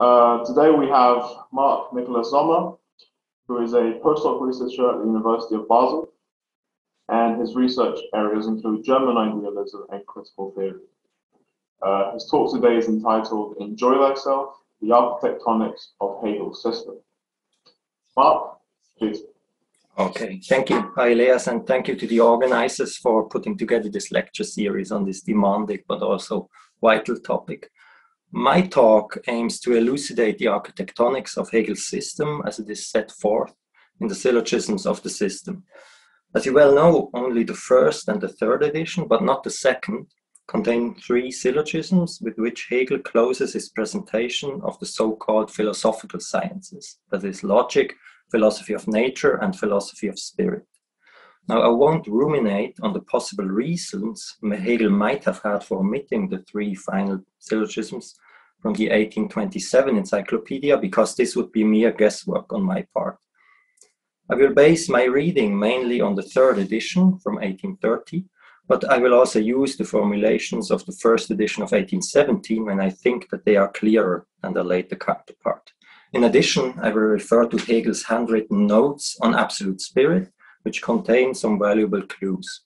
Today we have Mark Nicolas Sommer, who is a postdoc researcher at the University of Basel, and his research areas include German idealism and critical theory. His talk today is entitled "Enjoy Thyself, the Architectonics of Hegel's System." Mark, please. Okay, thank you, Ahilleas, and thank you to the organizers for putting together this lecture series on this demanding but also vital topic. My talk aims to elucidate the architectonics of Hegel's system as it is set forth in the syllogisms of the system. As you well know, only the first and the third edition, but not the second, contain three syllogisms with which Hegel closes his presentation of the so-called philosophical sciences, that is, logic, philosophy of nature, and philosophy of spirit. Now, I won't ruminate on the possible reasons Hegel might have had for omitting the three final syllogisms from the 1827 Encyclopedia, because this would be mere guesswork on my part. I will base my reading mainly on the third edition from 1830, but I will also use the formulations of the first edition of 1817 when I think that they are clearer than their later counterpart. In addition, I will refer to Hegel's handwritten notes on absolute spirit, which contain some valuable clues.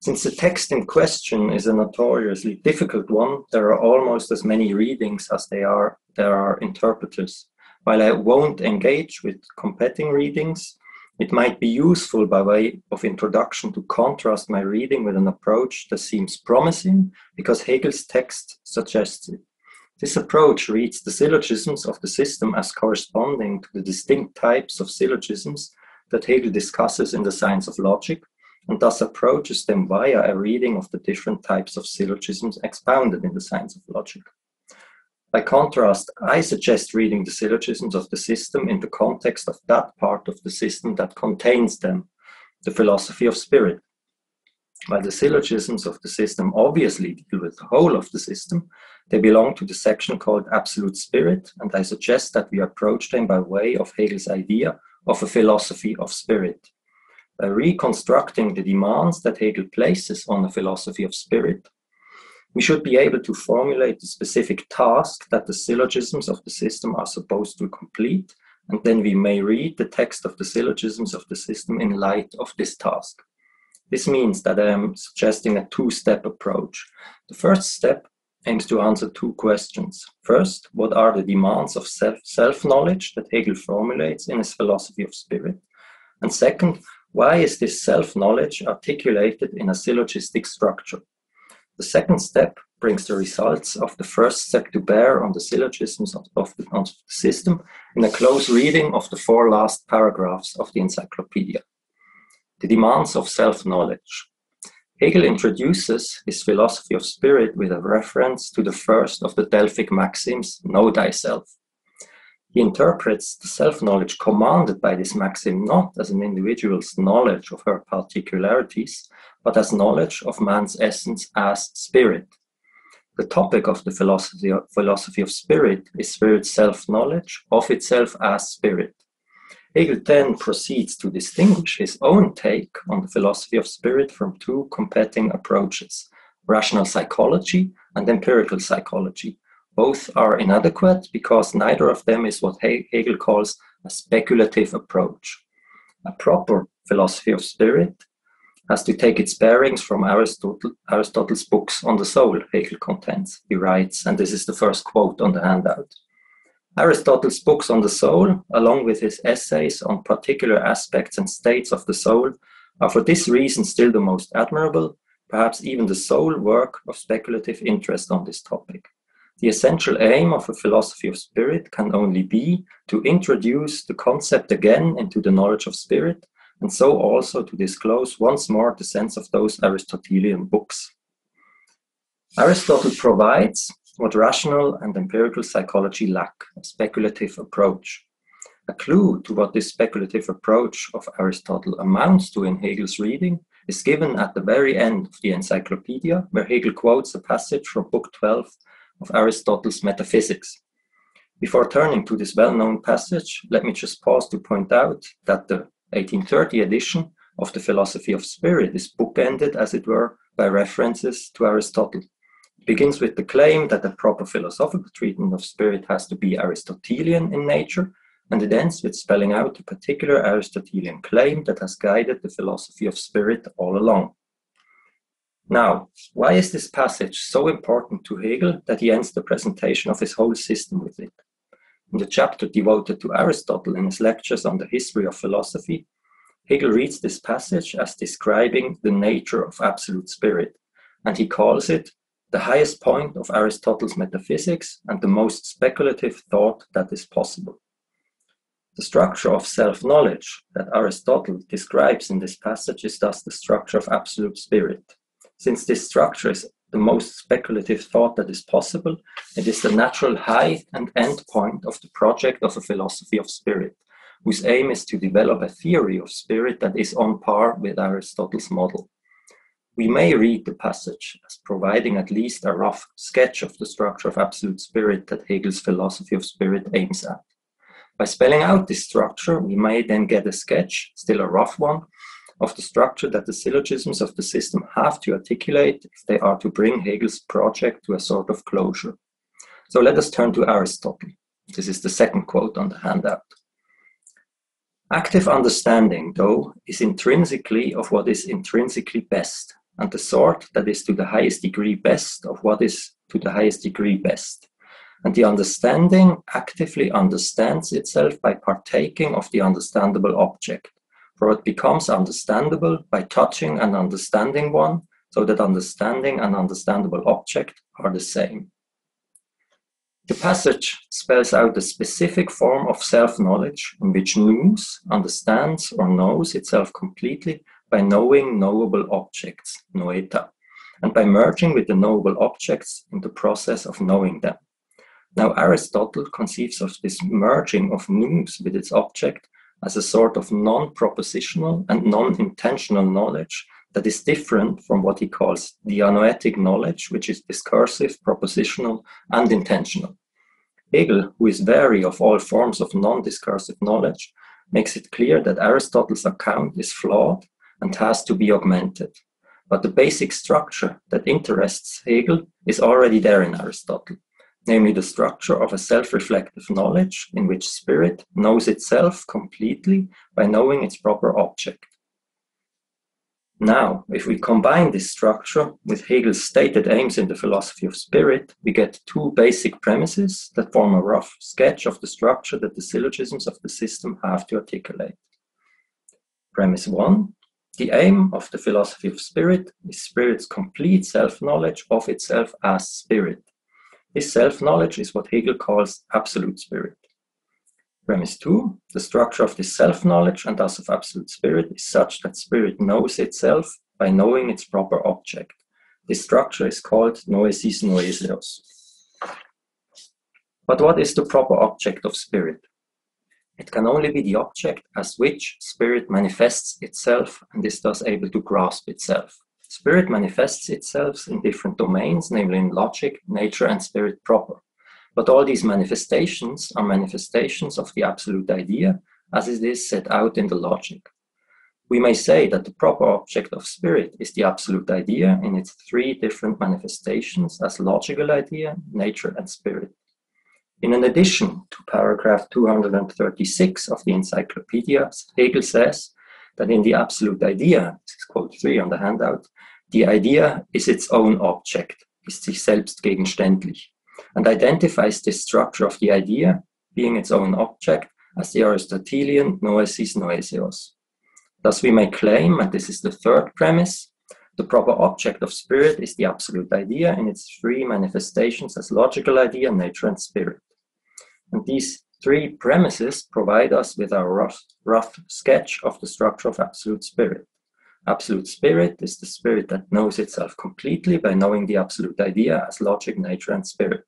Since the text in question is a notoriously difficult one, there are almost as many readings as there are interpreters. While I won't engage with competing readings, it might be useful by way of introduction to contrast my reading with an approach that seems promising because Hegel's text suggests it. This approach reads the syllogisms of the system as corresponding to the distinct types of syllogisms that Hegel discusses in the Science of Logic, and thus approaches them via a reading of the different types of syllogisms expounded in the Science of Logic. By contrast, I suggest reading the syllogisms of the system in the context of that part of the system that contains them, the philosophy of spirit. While the syllogisms of the system obviously deal with the whole of the system, they belong to the section called absolute spirit, and I suggest that we approach them by way of Hegel's idea of a philosophy of spirit. By reconstructing the demands that Hegel places on a philosophy of spirit, we should be able to formulate the specific task that the syllogisms of the system are supposed to complete, and then we may read the text of the syllogisms of the system in light of this task. This means that I am suggesting a two-step approach. The first step aims to answer two questions. First, what are the demands of self-knowledge that Hegel formulates in his philosophy of spirit? And second, why is this self-knowledge articulated in a syllogistic structure? The second step brings the results of the first step to bear on the syllogisms of the system in a close reading of the four last paragraphs of the encyclopedia. The demands of self-knowledge. Hegel introduces his philosophy of spirit with a reference to the first of the Delphic maxims, "Know thyself." He interprets the self-knowledge commanded by this maxim not as an individual's knowledge of her particularities, but as knowledge of man's essence as spirit. The topic of the philosophy of spirit is spirit's self-knowledge of itself as spirit. Hegel then proceeds to distinguish his own take on the philosophy of spirit from two competing approaches, rational psychology and empirical psychology. Both are inadequate because neither of them is what Hegel calls a speculative approach. A proper philosophy of spirit has to take its bearings from Aristotle's books on the soul, Hegel contends. He writes, and this is the first quote on the handout, "Aristotle's books on the soul, along with his essays on particular aspects and states of the soul, are for this reason still the most admirable, perhaps even the sole work of speculative interest on this topic. The essential aim of a philosophy of spirit can only be to introduce the concept again into the knowledge of spirit, and so also to disclose once more the sense of those Aristotelian books. Aristotle provides what rational and empirical psychology lack, a speculative approach. A clue to what this speculative approach of Aristotle amounts to in Hegel's reading is given at the very end of the encyclopedia, where Hegel quotes a passage from Book 12 of Aristotle's Metaphysics. Before turning to this well-known passage, let me just pause to point out that the 1830 edition of the philosophy of spirit is bookended, as it were, by references to Aristotle. begins with the claim that the proper philosophical treatment of spirit has to be Aristotelian in nature, and it ends with spelling out the particular Aristotelian claim that has guided the philosophy of spirit all along. Now, why is this passage so important to Hegel that he ends the presentation of his whole system with it? In the chapter devoted to Aristotle in his lectures on the history of philosophy, Hegel reads this passage as describing the nature of absolute spirit, and he calls it the highest point of Aristotle's metaphysics and the most speculative thought that is possible. The structure of self-knowledge that Aristotle describes in this passage is thus the structure of absolute spirit. Since this structure is the most speculative thought that is possible, it is the natural high and end point of the project of a philosophy of spirit, whose aim is to develop a theory of spirit that is on par with Aristotle's model. We may read the passage as providing at least a rough sketch of the structure of absolute spirit that Hegel's philosophy of spirit aims at. By spelling out this structure, we may then get a sketch, still a rough one, of the structure that the syllogisms of the system have to articulate if they are to bring Hegel's project to a sort of closure. So let us turn to Aristotle. This is the second quote on the handout. Active understanding, though, is intrinsically of what is intrinsically best, and the sort that is to the highest degree best of what is to the highest degree best. And the understanding actively understands itself by partaking of the understandable object. For it becomes understandable by touching and understanding one, so that understanding and understandable object are the same. The passage spells out a specific form of self-knowledge in which nous understands or knows itself completely by knowing knowable objects, noeta, and by merging with the knowable objects in the process of knowing them. Now Aristotle conceives of this merging of nous with its object as a sort of non-propositional and non-intentional knowledge that is different from what he calls dianoetic knowledge, which is discursive, propositional, and intentional. Hegel, who is wary of all forms of non-discursive knowledge, makes it clear that Aristotle's account is flawed and has to be augmented. But the basic structure that interests Hegel is already there in Aristotle, namely the structure of a self-reflective knowledge in which spirit knows itself completely by knowing its proper object. Now, if we combine this structure with Hegel's stated aims in the philosophy of spirit, we get two basic premises that form a rough sketch of the structure that the syllogisms of the system have to articulate. Premise one, the aim of the philosophy of spirit is spirit's complete self-knowledge of itself as spirit. This self-knowledge is what Hegel calls absolute spirit. Premise two, the structure of this self-knowledge and thus of absolute spirit is such that spirit knows itself by knowing its proper object. This structure is called Noesis Noesios. But what is the proper object of spirit? It can only be the object as which spirit manifests itself and is thus able to grasp itself. Spirit manifests itself in different domains, namely in logic, nature, and spirit proper. But all these manifestations are manifestations of the absolute idea, as it is set out in the logic. We may say that the proper object of spirit is the absolute idea in its three different manifestations as logical idea, nature, and spirit. In an addition to paragraph 236 of the Encyclopedia, Hegel says that in the absolute idea, this is quote 3 on the handout, the idea is its own object, ist sich selbst gegenständlich, and identifies this structure of the idea, being its own object, as the Aristotelian noesis noesios. Thus we may claim, and this is the third premise, the proper object of spirit is the absolute idea in its three manifestations as logical idea, nature, and spirit. And these three premises provide us with our rough sketch of the structure of absolute spirit. Absolute spirit is the spirit that knows itself completely by knowing the absolute idea as logic, nature, and spirit.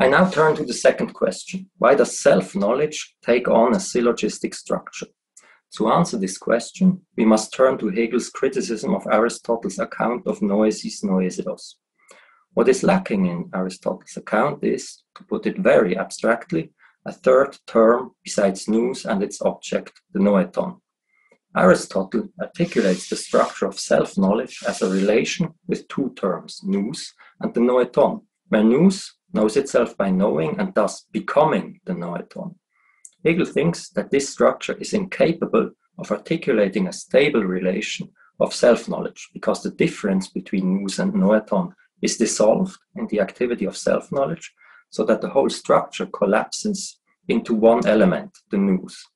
I now turn to the second question. Why does self-knowledge take on a syllogistic structure? To answer this question, we must turn to Hegel's criticism of Aristotle's account of noesis noesios. What is lacking in Aristotle's account is, to put it very abstractly, a third term besides nous and its object, the noeton. Aristotle articulates the structure of self-knowledge as a relation with two terms, nous and the noeton, where nous knows itself by knowing and thus becoming the noeton. Hegel thinks that this structure is incapable of articulating a stable relation of self-knowledge because the difference between nous and noeton is dissolved in the activity of self-knowledge so that the whole structure collapses into one element, the nous.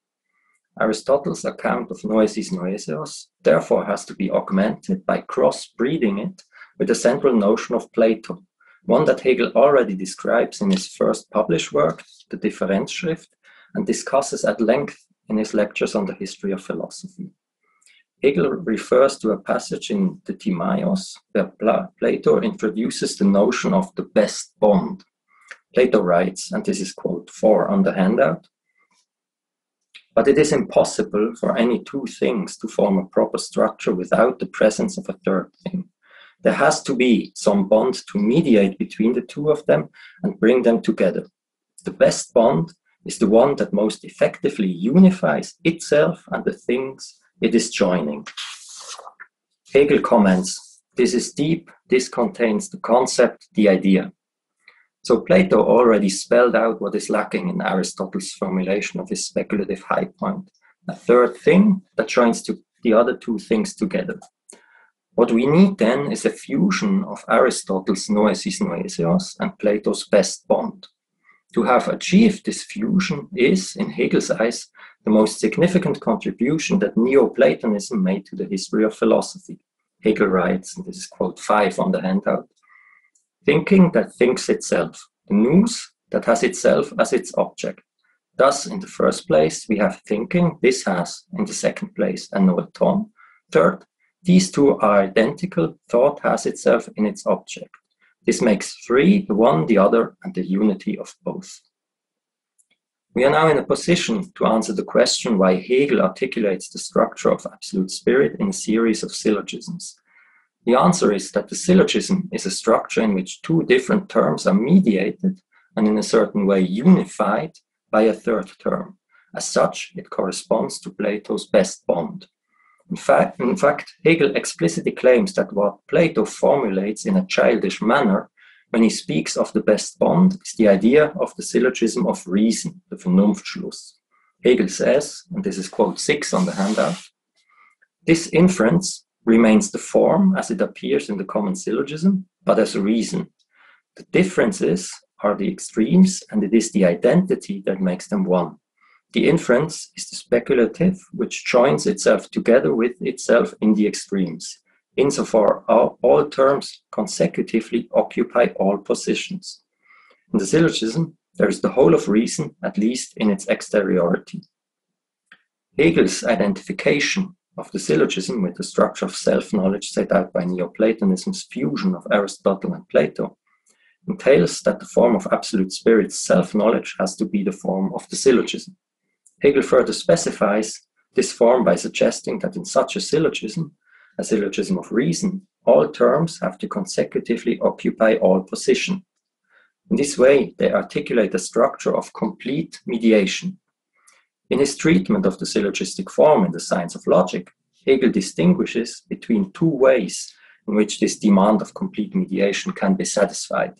Aristotle's account of Noesis Noesios therefore has to be augmented by cross-breeding it with the central notion of Plato, one that Hegel already describes in his first published work, the Differenzschrift, and discusses at length in his lectures on the history of philosophy. Hegel refers to a passage in the Timaeus where Plato introduces the notion of the best bond. Plato writes, and this is quote 4 on the handout, "But it is impossible for any two things to form a proper structure without the presence of a third thing. There has to be some bond to mediate between the two of them and bring them together. The best bond is the one that most effectively unifies itself and the things it is joining." Hegel comments, "This is deep, this contains the concept, the idea." So Plato already spelled out what is lacking in Aristotle's formulation of his speculative high point, a third thing that joins the other two things together. What we need then is a fusion of Aristotle's Noesis Noesios and Plato's best bond. To have achieved this fusion is, in Hegel's eyes, the most significant contribution that Neoplatonism made to the history of philosophy. Hegel writes, and this is quote 5 on the handout, "Thinking that thinks itself, the nous that has itself as its object. Thus, in the first place, we have thinking, this has, in the second place, a noeton. Third, these two are identical, thought has itself in its object. This makes three, the one, the other, and the unity of both." We are now in a position to answer the question why Hegel articulates the structure of absolute spirit in a series of syllogisms. The answer is that the syllogism is a structure in which two different terms are mediated and in a certain way unified by a third term. As such, it corresponds to Plato's best bond. In fact, Hegel explicitly claims that what Plato formulates in a childish manner when he speaks of the best bond is the idea of the syllogism of reason, the Vernunftschluss. Hegel says, and this is quote 6 on the handout, "This inference remains the form as it appears in the common syllogism, but as reason. The differences are the extremes, and it is the identity that makes them one. The inference is the speculative, which joins itself together with itself in the extremes. Insofar, all terms consecutively occupy all positions. In the syllogism, there is the whole of reason, at least in its exteriority." Hegel's identification of the syllogism with the structure of self-knowledge set out by Neoplatonism's fusion of Aristotle and Plato entails that the form of absolute spirit's self-knowledge has to be the form of the syllogism. Hegel further specifies this form by suggesting that in such a syllogism of reason, all terms have to consecutively occupy all position. In this way, they articulate a structure of complete mediation. In his treatment of the syllogistic form in the Science of Logic, Hegel distinguishes between two ways in which this demand of complete mediation can be satisfied.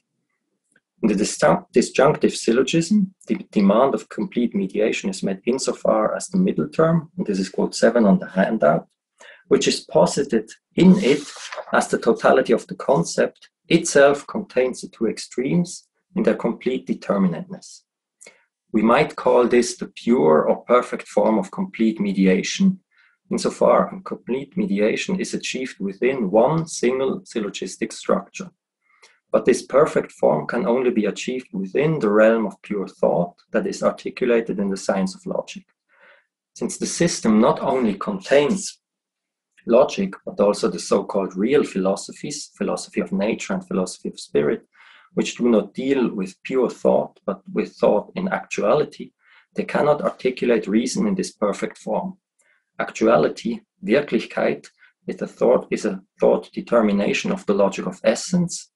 In the disjunctive syllogism, the demand of complete mediation is met insofar as the middle term, and this is quote 7 on the handout, which is posited in it as the totality of the concept, itself contains the two extremes in their complete determinateness. We might call this the pure or perfect form of complete mediation, insofar as complete mediation is achieved within one single syllogistic structure. But this perfect form can only be achieved within the realm of pure thought that is articulated in the Science of Logic. Since the system not only contains logic, but also the so-called real philosophies, philosophy of nature and philosophy of spirit, which do not deal with pure thought, but with thought in actuality, they cannot articulate reason in this perfect form. Actuality, Wirklichkeit, is a thought determination of the logic of essence,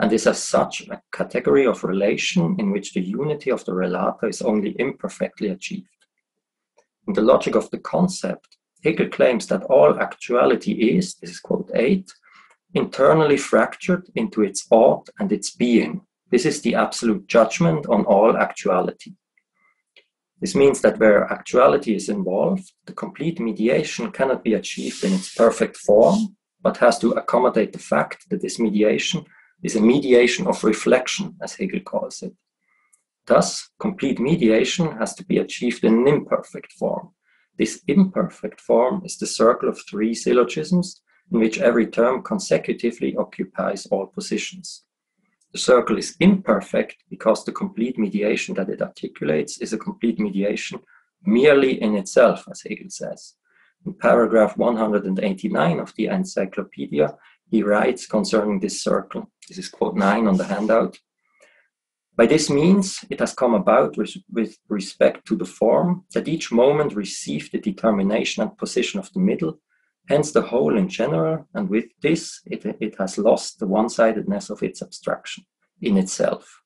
and is as such a category of relation in which the unity of the relator is only imperfectly achieved. In the logic of the concept, Hegel claims that all actuality is, this is quote 8, internally fractured into its ought and its being. This is the absolute judgment on all actuality. This means that where actuality is involved, the complete mediation cannot be achieved in its perfect form, but has to accommodate the fact that this mediation is a mediation of reflection, as Hegel calls it. Thus, complete mediation has to be achieved in an imperfect form. This imperfect form is the circle of three syllogisms in which every term consecutively occupies all positions. The circle is imperfect because the complete mediation that it articulates is a complete mediation merely in itself, as Hegel says. In paragraph 189 of the Encyclopedia, he writes concerning this circle. This is quote 9 on the handout. By this means, it has come about with respect to the form that each moment received the determination and position of the middle, hence the whole in general, and with this, it has lost the one-sidedness of its abstraction in itself.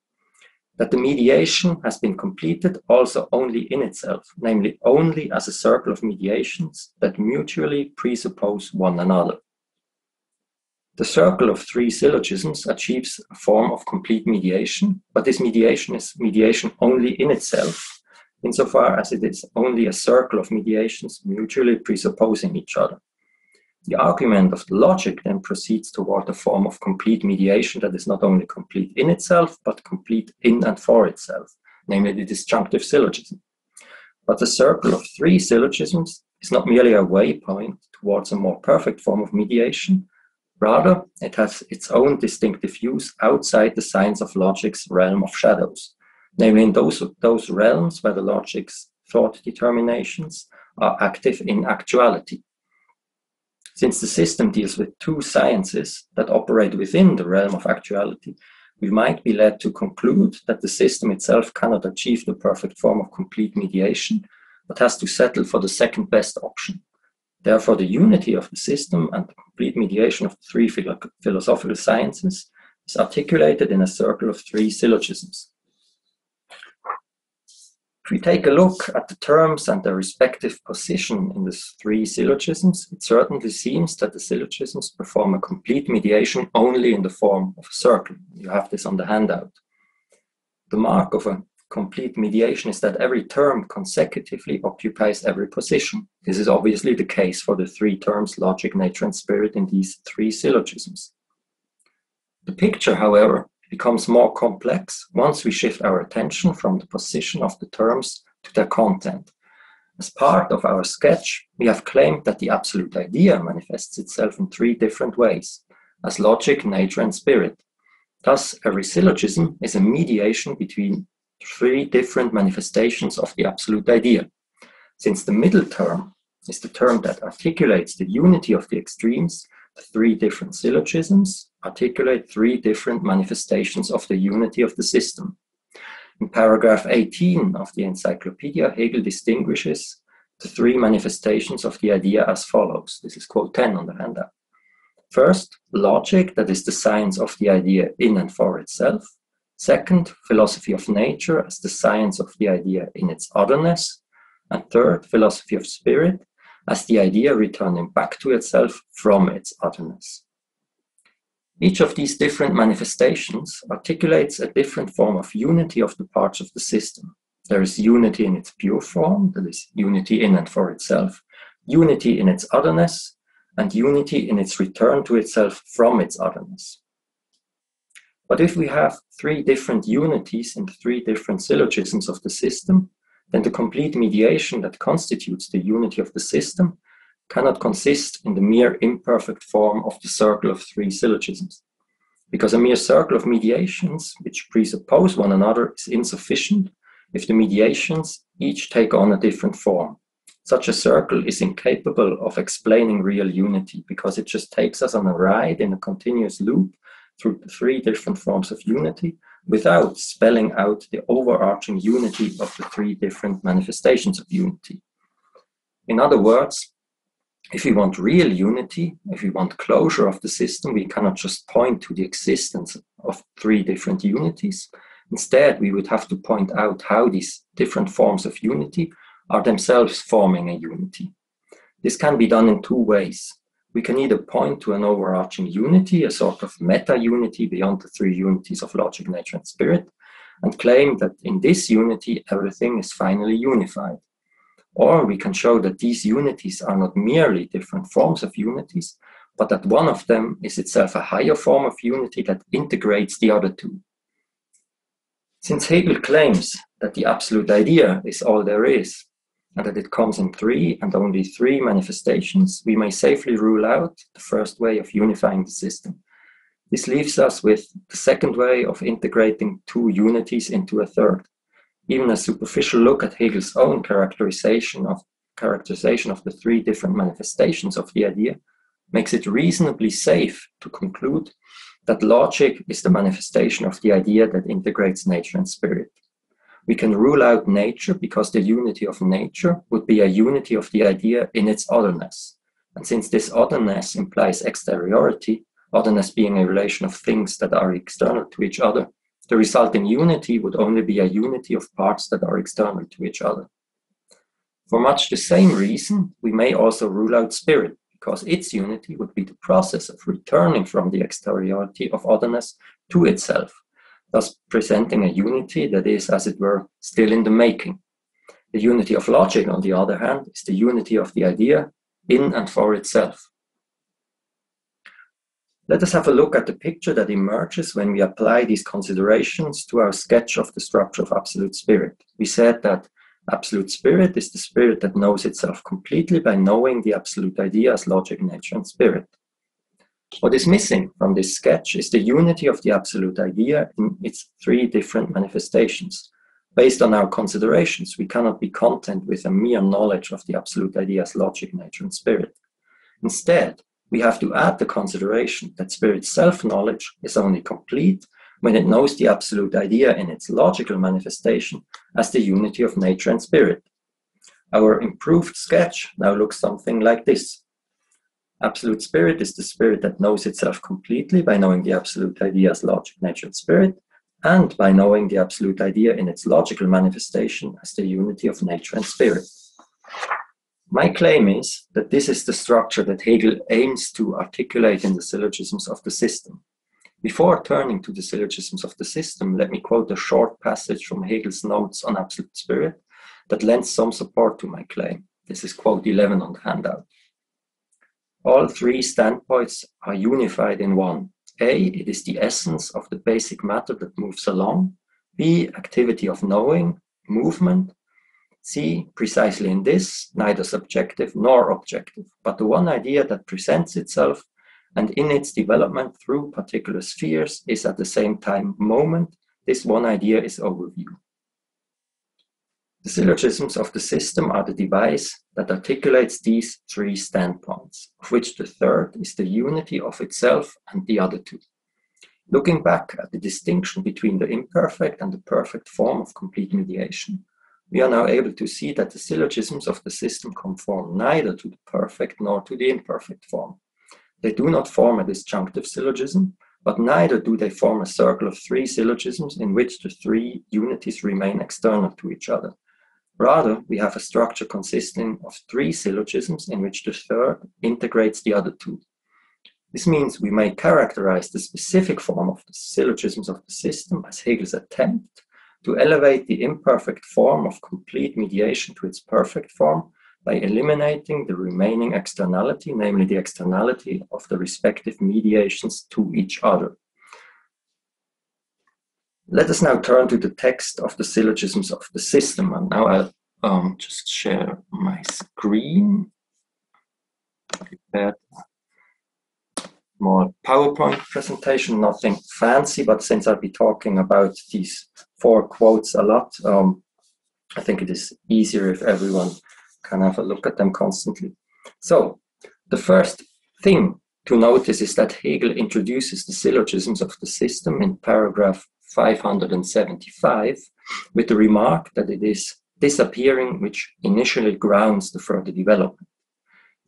That the mediation has been completed also only in itself, namely only as a circle of mediations that mutually presuppose one another. The circle of three syllogisms achieves a form of complete mediation, but this mediation is mediation only in itself, insofar as it is only a circle of mediations mutually presupposing each other. The argument of the logic then proceeds toward a form of complete mediation that is not only complete in itself, but complete in and for itself, namely the disjunctive syllogism. But the circle of three syllogisms is not merely a waypoint towards a more perfect form of mediation. Rather, it has its own distinctive use outside the science of logic's realm of shadows, namely in those realms where the logic's thought determinations are active in actuality. Since the system deals with two sciences that operate within the realm of actuality, we might be led to conclude that the system itself cannot achieve the perfect form of complete mediation, but has to settle for the second best option. Therefore, the unity of the system and the complete mediation of the three philosophical sciences is articulated in a circle of three syllogisms. If we take a look at the terms and their respective position in the three syllogisms, it certainly seems that the syllogisms perform a complete mediation only in the form of a circle. You have this on the handout. The mark of a complete mediation is that every term consecutively occupies every position. This is obviously the case for the three terms logic, nature, and spirit in these three syllogisms. The picture, however, becomes more complex once we shift our attention from the position of the terms to their content. As part of our sketch, we have claimed that the absolute idea manifests itself in three different ways, as logic, nature, and spirit. Thus, every syllogism is a mediation between three different manifestations of the absolute idea. Since the middle term is the term that articulates the unity of the extremes, the three different syllogisms articulate three different manifestations of the unity of the system. In paragraph 18 of the Encyclopedia, Hegel distinguishes the three manifestations of the idea as follows. This is quote 10 on the handout. First, logic, that is the science of the idea in and for itself. Second, philosophy of nature as the science of the idea in its otherness. And third, philosophy of spirit as the idea returning back to itself from its otherness. Each of these different manifestations articulates a different form of unity of the parts of the system. There is unity in its pure form, that is, unity in and for itself, unity in its otherness, and unity in its return to itself from its otherness. But if we have three different unities in the three different syllogisms of the system, then the complete mediation that constitutes the unity of the system cannot consist in the mere imperfect form of the circle of three syllogisms, because a mere circle of mediations which presuppose one another is insufficient if the mediations each take on a different form. Such a circle is incapable of explaining real unity, because it just takes us on a ride in a continuous loop through the three different forms of unity without spelling out the overarching unity of the three different manifestations of unity. In other words, if we want real unity, if we want closure of the system, we cannot just point to the existence of three different unities. Instead, we would have to point out how these different forms of unity are themselves forming a unity. This can be done in two ways. We can either point to an overarching unity, a sort of meta-unity beyond the three unities of logic, nature, and spirit, and claim that in this unity, everything is finally unified. Or we can show that these unities are not merely different forms of unities, but that one of them is itself a higher form of unity that integrates the other two. Since Hegel claims that the absolute idea is all there is, and that it comes in three and only three manifestations, we may safely rule out the first way of unifying the system. This leaves us with the second way of integrating two unities into a third. Even a superficial look at Hegel's own characterization of the three different manifestations of the idea makes it reasonably safe to conclude that logic is the manifestation of the idea that integrates nature and spirit. We can rule out nature because the unity of nature would be a unity of the idea in its otherness. And since this otherness implies exteriority, otherness being a relation of things that are external to each other, the resulting unity would only be a unity of parts that are external to each other. For much the same reason, we may also rule out spirit, because its unity would be the process of returning from the exteriority of otherness to itself, thus presenting a unity that is, as it were, still in the making. The unity of logic, on the other hand, is the unity of the idea in and for itself. Let us have a look at the picture that emerges when we apply these considerations to our sketch of the structure of absolute spirit. We said that absolute spirit is the spirit that knows itself completely by knowing the absolute idea as logic, nature, and spirit. What is missing from this sketch is the unity of the absolute idea in its three different manifestations. Based on our considerations, we cannot be content with a mere knowledge of the absolute idea as logic, nature, and spirit. Instead, we have to add the consideration that spirit's self-knowledge is only complete when it knows the absolute idea in its logical manifestation as the unity of nature and spirit. Our improved sketch now looks something like this. Absolute spirit is the spirit that knows itself completely by knowing the absolute idea as logic, nature, and spirit, and by knowing the absolute idea in its logical manifestation as the unity of nature and spirit. My claim is that this is the structure that Hegel aims to articulate in the syllogisms of the system. Before turning to the syllogisms of the system, let me quote a short passage from Hegel's notes on absolute spirit that lends some support to my claim. This is quote 11 on the handout. All three standpoints are unified in one. A, it is the essence of the basic matter that moves along. B, activity of knowing, movement. C, precisely in this, neither subjective nor objective, but the one idea that presents itself and in its development through particular spheres is at the same time moment. This one idea is overview. The syllogisms of the system are the device that articulates these three standpoints, of which the third is the unity of itself and the other two. Looking back at the distinction between the imperfect and the perfect form of complete mediation, we are now able to see that the syllogisms of the system conform neither to the perfect nor to the imperfect form. They do not form a disjunctive syllogism, but neither do they form a circle of three syllogisms in which the three unities remain external to each other. Rather, we have a structure consisting of three syllogisms in which the third integrates the other two. This means we may characterize the specific form of the syllogisms of the system as Hegel's attempt to elevate the imperfect form of complete mediation to its perfect form, by eliminating the remaining externality, namely the externality of the respective mediations to each other. Let us now turn to the text of the syllogisms of the system. And now I'll just share my screen. Prepared a small PowerPoint presentation, nothing fancy, but since I'll be talking about these four quotes a lot, I think it is easier if everyone can have a look at them constantly. So, the first thing to notice is that Hegel introduces the syllogisms of the system in paragraph 575 with the remark that it is disappearing which initially grounds the further development.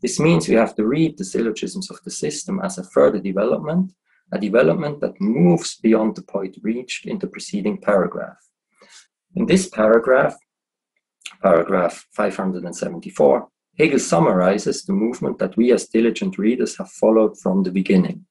This means we have to read the syllogisms of the system as a further development, a development that moves beyond the point reached in the preceding paragraph. In this paragraph, paragraph 574, Hegel summarizes the movement that we as diligent readers have followed from the beginning.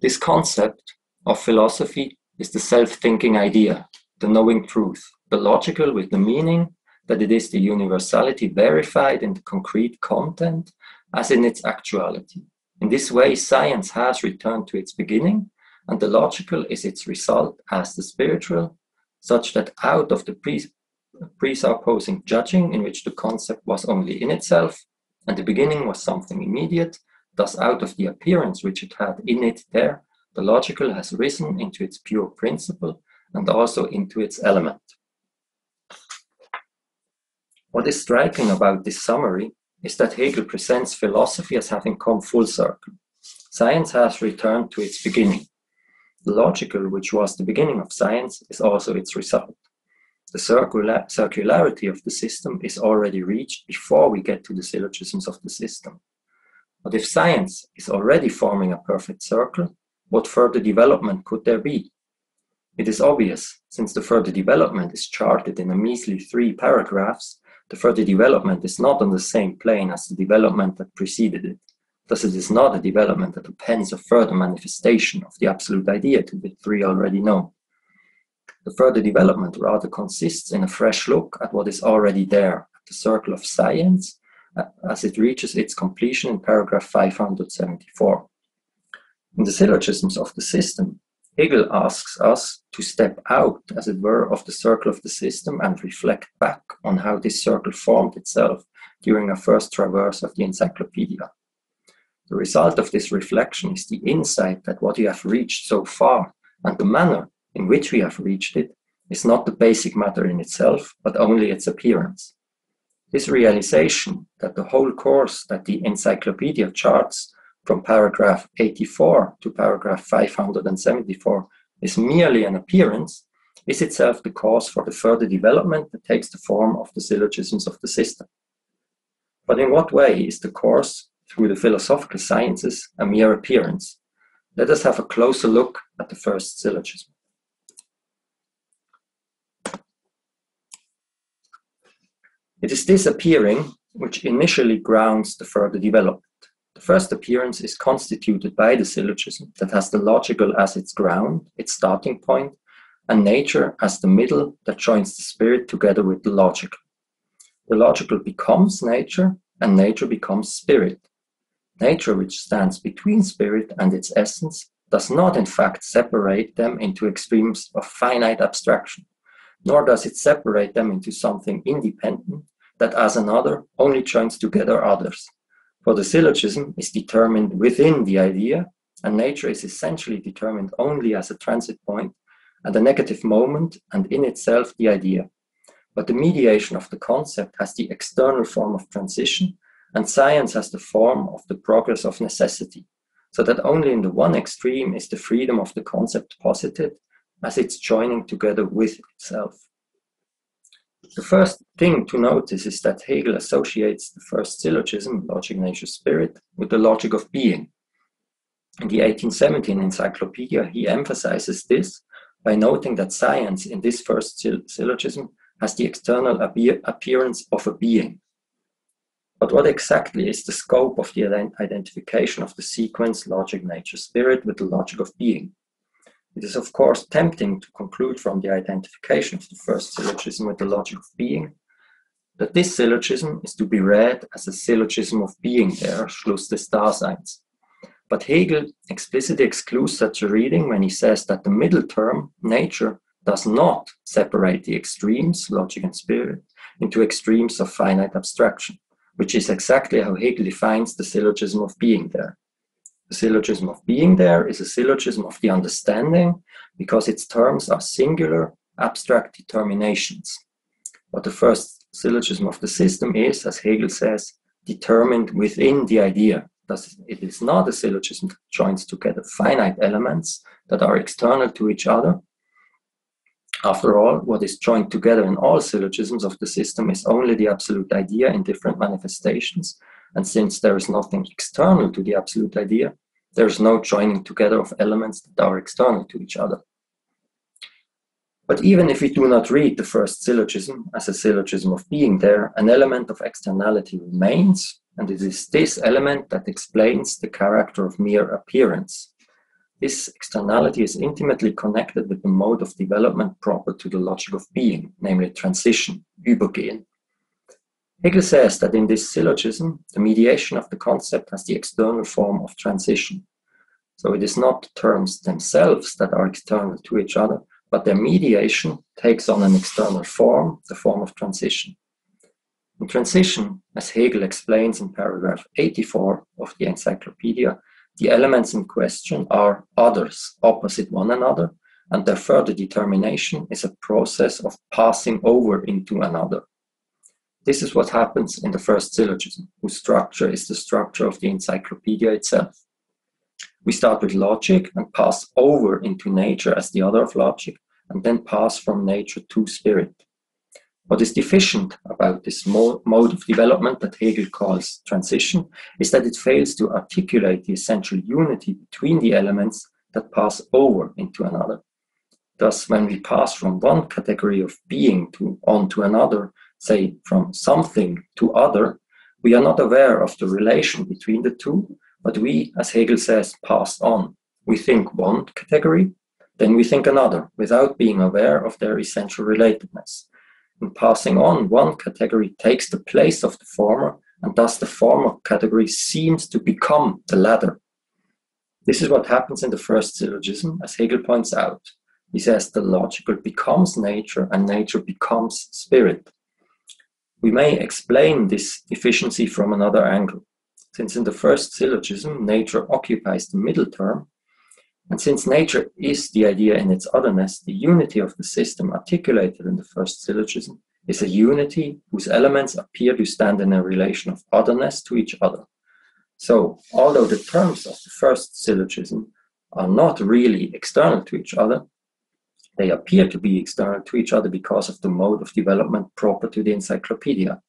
This concept of philosophy is the self-thinking idea, the knowing truth, the logical with the meaning that it is the universality verified in the concrete content as in its actuality. In this way, science has returned to its beginning, and the logical is its result as the spiritual, such that out of the presupposing judging in which the concept was only in itself, and the beginning was something immediate, thus out of the appearance which it had in it there, the logical has risen into its pure principle and also into its element. What is striking about this summary is that Hegel presents philosophy as having come full circle. Science has returned to its beginning. The logical, which was the beginning of science, is also its result. The circularity of the system is already reached before we get to the syllogisms of the system. But if science is already forming a perfect circle, what further development could there be? It is obvious, since the further development is charted in a measly 3 paragraphs, the further development is not on the same plane as the development that preceded it. Thus it is not a development that depends on further manifestation of the absolute idea to the 3 already known. The further development rather consists in a fresh look at what is already there, at the circle of science, as it reaches its completion in paragraph 574. In the syllogisms of the system, Hegel asks us to step out, as it were, of the circle of the system and reflect back on how this circle formed itself during a first traverse of the Encyclopedia. The result of this reflection is the insight that what we have reached so far and the manner in which we have reached it is not the basic matter in itself, but only its appearance. This realization that the whole course that the Encyclopedia charts from paragraph 84 to paragraph 574 is merely an appearance, is itself the cause for the further development that takes the form of the syllogisms of the system. But in what way is the course through the philosophical sciences a mere appearance? Let us have a closer look at the first syllogism. It is this appearing which initially grounds the further development. The first appearance is constituted by the syllogism that has the logical as its ground, its starting point, and nature as the middle that joins the spirit together with the logical. The logical becomes nature, and nature becomes spirit. Nature, which stands between spirit and its essence, does not in fact separate them into extremes of finite abstraction, nor does it separate them into something independent that as another only joins together others. For the syllogism is determined within the idea, and nature is essentially determined only as a transit point and a negative moment and in itself the idea. But the mediation of the concept has the external form of transition, and science has the form of the progress of necessity, so that only in the one extreme is the freedom of the concept posited as it's joining together with itself. The first thing to notice is that Hegel associates the first syllogism, logic, nature, spirit, with the logic of being. In the 1817 Encyclopedia, he emphasizes this by noting that science in this first syllogism has the external appearance of a being. But what exactly is the scope of the identification of the sequence logic, nature, spirit with the logic of being? It is, of course, tempting to conclude from the identification of the first syllogism with the logic of being that this syllogism is to be read as a syllogism of being there, Schluss des Daseins. But Hegel explicitly excludes such a reading when he says that the middle term, nature, does not separate the extremes, logic and spirit, into extremes of finite abstraction, which is exactly how Hegel defines the syllogism of being there. The syllogism of being there is a syllogism of the understanding because its terms are singular, abstract determinations. But the first syllogism of the system is, as Hegel says, determined within the idea. Thus, it is not a syllogism that joins together finite elements that are external to each other. After all, what is joined together in all syllogisms of the system is only the absolute idea in different manifestations. And since there is nothing external to the absolute idea, there is no joining together of elements that are external to each other. But even if we do not read the first syllogism as a syllogism of being there, an element of externality remains, and it is this element that explains the character of mere appearance. This externality is intimately connected with the mode of development proper to the logic of being, namely transition, übergehen. Hegel says that in this syllogism, the mediation of the concept has the external form of transition. So it is not the terms themselves that are external to each other, but their mediation takes on an external form, the form of transition. In transition, as Hegel explains in paragraph 84 of the Encyclopedia, the elements in question are others, opposite one another, and their further determination is a process of passing over into another. This is what happens in the first syllogism, whose structure is the structure of the encyclopedia itself. We start with logic and pass over into nature as the other of logic, and then pass from nature to spirit. What is deficient about this mode of development that Hegel calls transition is that it fails to articulate the essential unity between the elements that pass over into another. Thus, when we pass from one category of being onto another, say from something to other, we are not aware of the relation between the two, but we, as Hegel says, pass on. We think one category, then we think another, without being aware of their essential relatedness. In passing on, one category takes the place of the former, and thus the former category seems to become the latter. This is what happens in the first syllogism, as Hegel points out. He says the logical becomes nature, and nature becomes spirit. We may explain this deficiency from another angle. Since in the first syllogism, nature occupies the middle term, and since nature is the idea in its otherness, the unity of the system articulated in the first syllogism is a unity whose elements appear to stand in a relation of otherness to each other. So, although the terms of the first syllogism are not really external to each other, they appear to be external to each other because of the mode of development proper to the encyclopedia.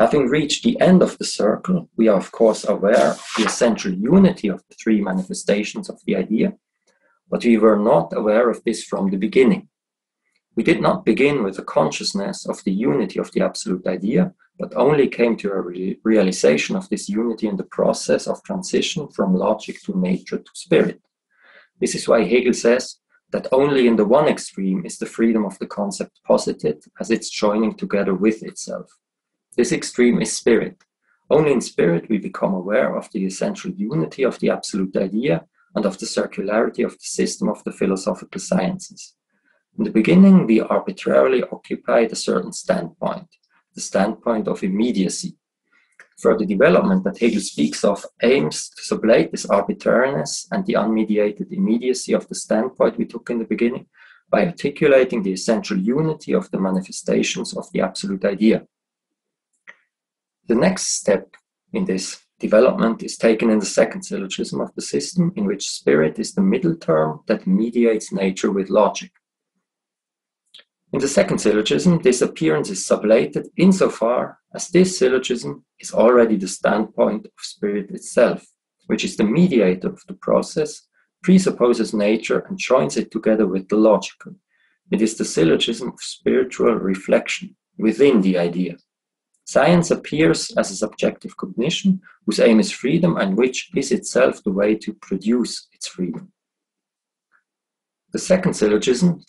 Having reached the end of the circle, we are of course aware of the essential unity of the three manifestations of the idea, but we were not aware of this from the beginning. We did not begin with a consciousness of the unity of the absolute idea, but only came to a realization of this unity in the process of transition from logic to nature to spirit. This is why Hegel says that only in the one extreme is the freedom of the concept posited as its joining together with itself. This extreme is spirit. Only in spirit we become aware of the essential unity of the absolute idea and of the circularity of the system of the philosophical sciences. In the beginning, we arbitrarily occupied a certain standpoint, the standpoint of immediacy. Further development that Hegel speaks of aims to sublate this arbitrariness and the unmediated immediacy of the standpoint we took in the beginning by articulating the essential unity of the manifestations of the absolute idea. The next step in this development is taken in the second syllogism of the system, in which spirit is the middle term that mediates nature with logic. In the second syllogism, this appearance is sublated insofar as this syllogism is already the standpoint of spirit itself, which is the mediator of the process, presupposes nature and joins it together with the logical. It is the syllogism of spiritual reflection within the idea. Science appears as a subjective cognition whose aim is freedom and which is itself the way to produce its freedom. The second syllogism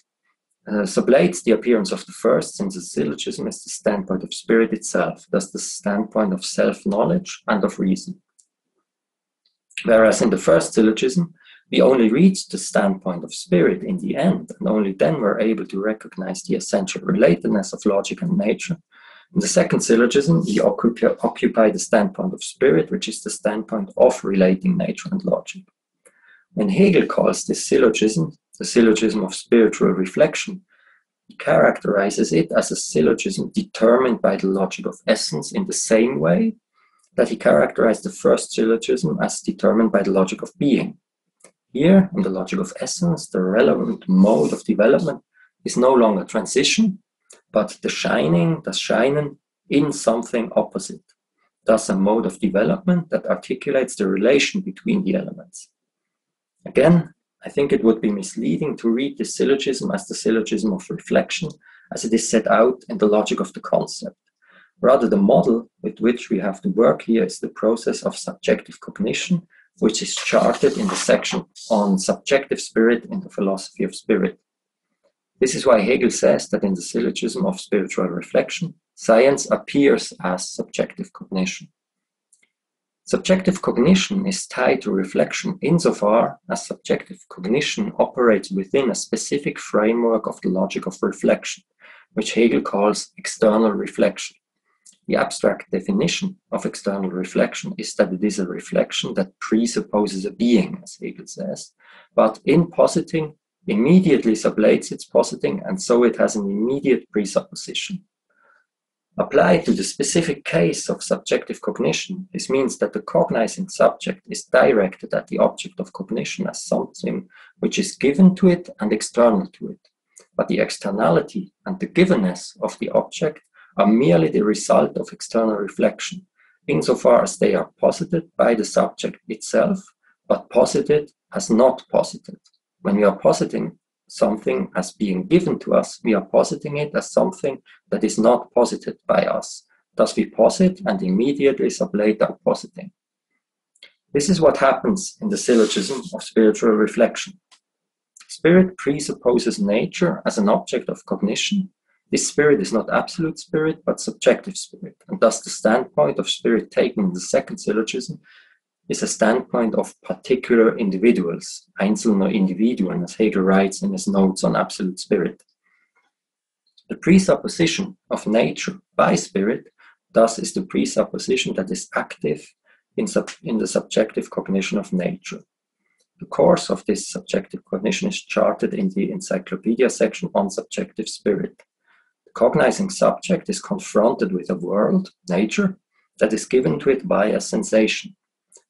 sublates the appearance of the first, since the syllogism is the standpoint of spirit itself, thus the standpoint of self-knowledge and of reason. Whereas in the first syllogism, we only reached the standpoint of spirit in the end, and only then were able to recognize the essential relatedness of logic and nature. In the second syllogism, we occupy the standpoint of spirit, which is the standpoint of relating nature and logic. When Hegel calls this syllogism the syllogism of spiritual reflection, he characterizes it as a syllogism determined by the logic of essence in the same way that he characterized the first syllogism as determined by the logic of being. Here, in the logic of essence, the relevant mode of development is no longer transition, but the shining, das Scheinen, in something opposite, thus a mode of development that articulates the relation between the elements. Again, I think it would be misleading to read this syllogism as the syllogism of reflection, as it is set out in the logic of the concept. Rather, the model with which we have to work here is the process of subjective cognition, which is charted in the section on subjective spirit in the philosophy of spirit. This is why Hegel says that in the syllogism of spiritual reflection, science appears as subjective cognition. Subjective cognition is tied to reflection insofar as subjective cognition operates within a specific framework of the logic of reflection, which Hegel calls external reflection. The abstract definition of external reflection is that it is a reflection that presupposes a being, as Hegel says, but in positing, immediately sublates its positing, and so it has an immediate presupposition. Applied to the specific case of subjective cognition, this means that the cognizing subject is directed at the object of cognition as something which is given to it and external to it, but the externality and the givenness of the object are merely the result of external reflection, insofar as they are posited by the subject itself, but posited as not posited. When we are positing something as being given to us, we are positing it as something that is not posited by us. Thus we posit and immediately sublate our positing. This is what happens in the syllogism of spiritual reflection. Spirit presupposes nature as an object of cognition. This spirit is not absolute spirit, but subjective spirit, and thus the standpoint of spirit taken in the second syllogism is a standpoint of particular individuals, einzelne Individuen, as Hegel writes in his notes on absolute spirit. The presupposition of nature by spirit, thus, is the presupposition that is active in the subjective cognition of nature. The course of this subjective cognition is charted in the Encyclopedia section on subjective spirit. Cognizing subject is confronted with a world, nature, that is given to it by a sensation.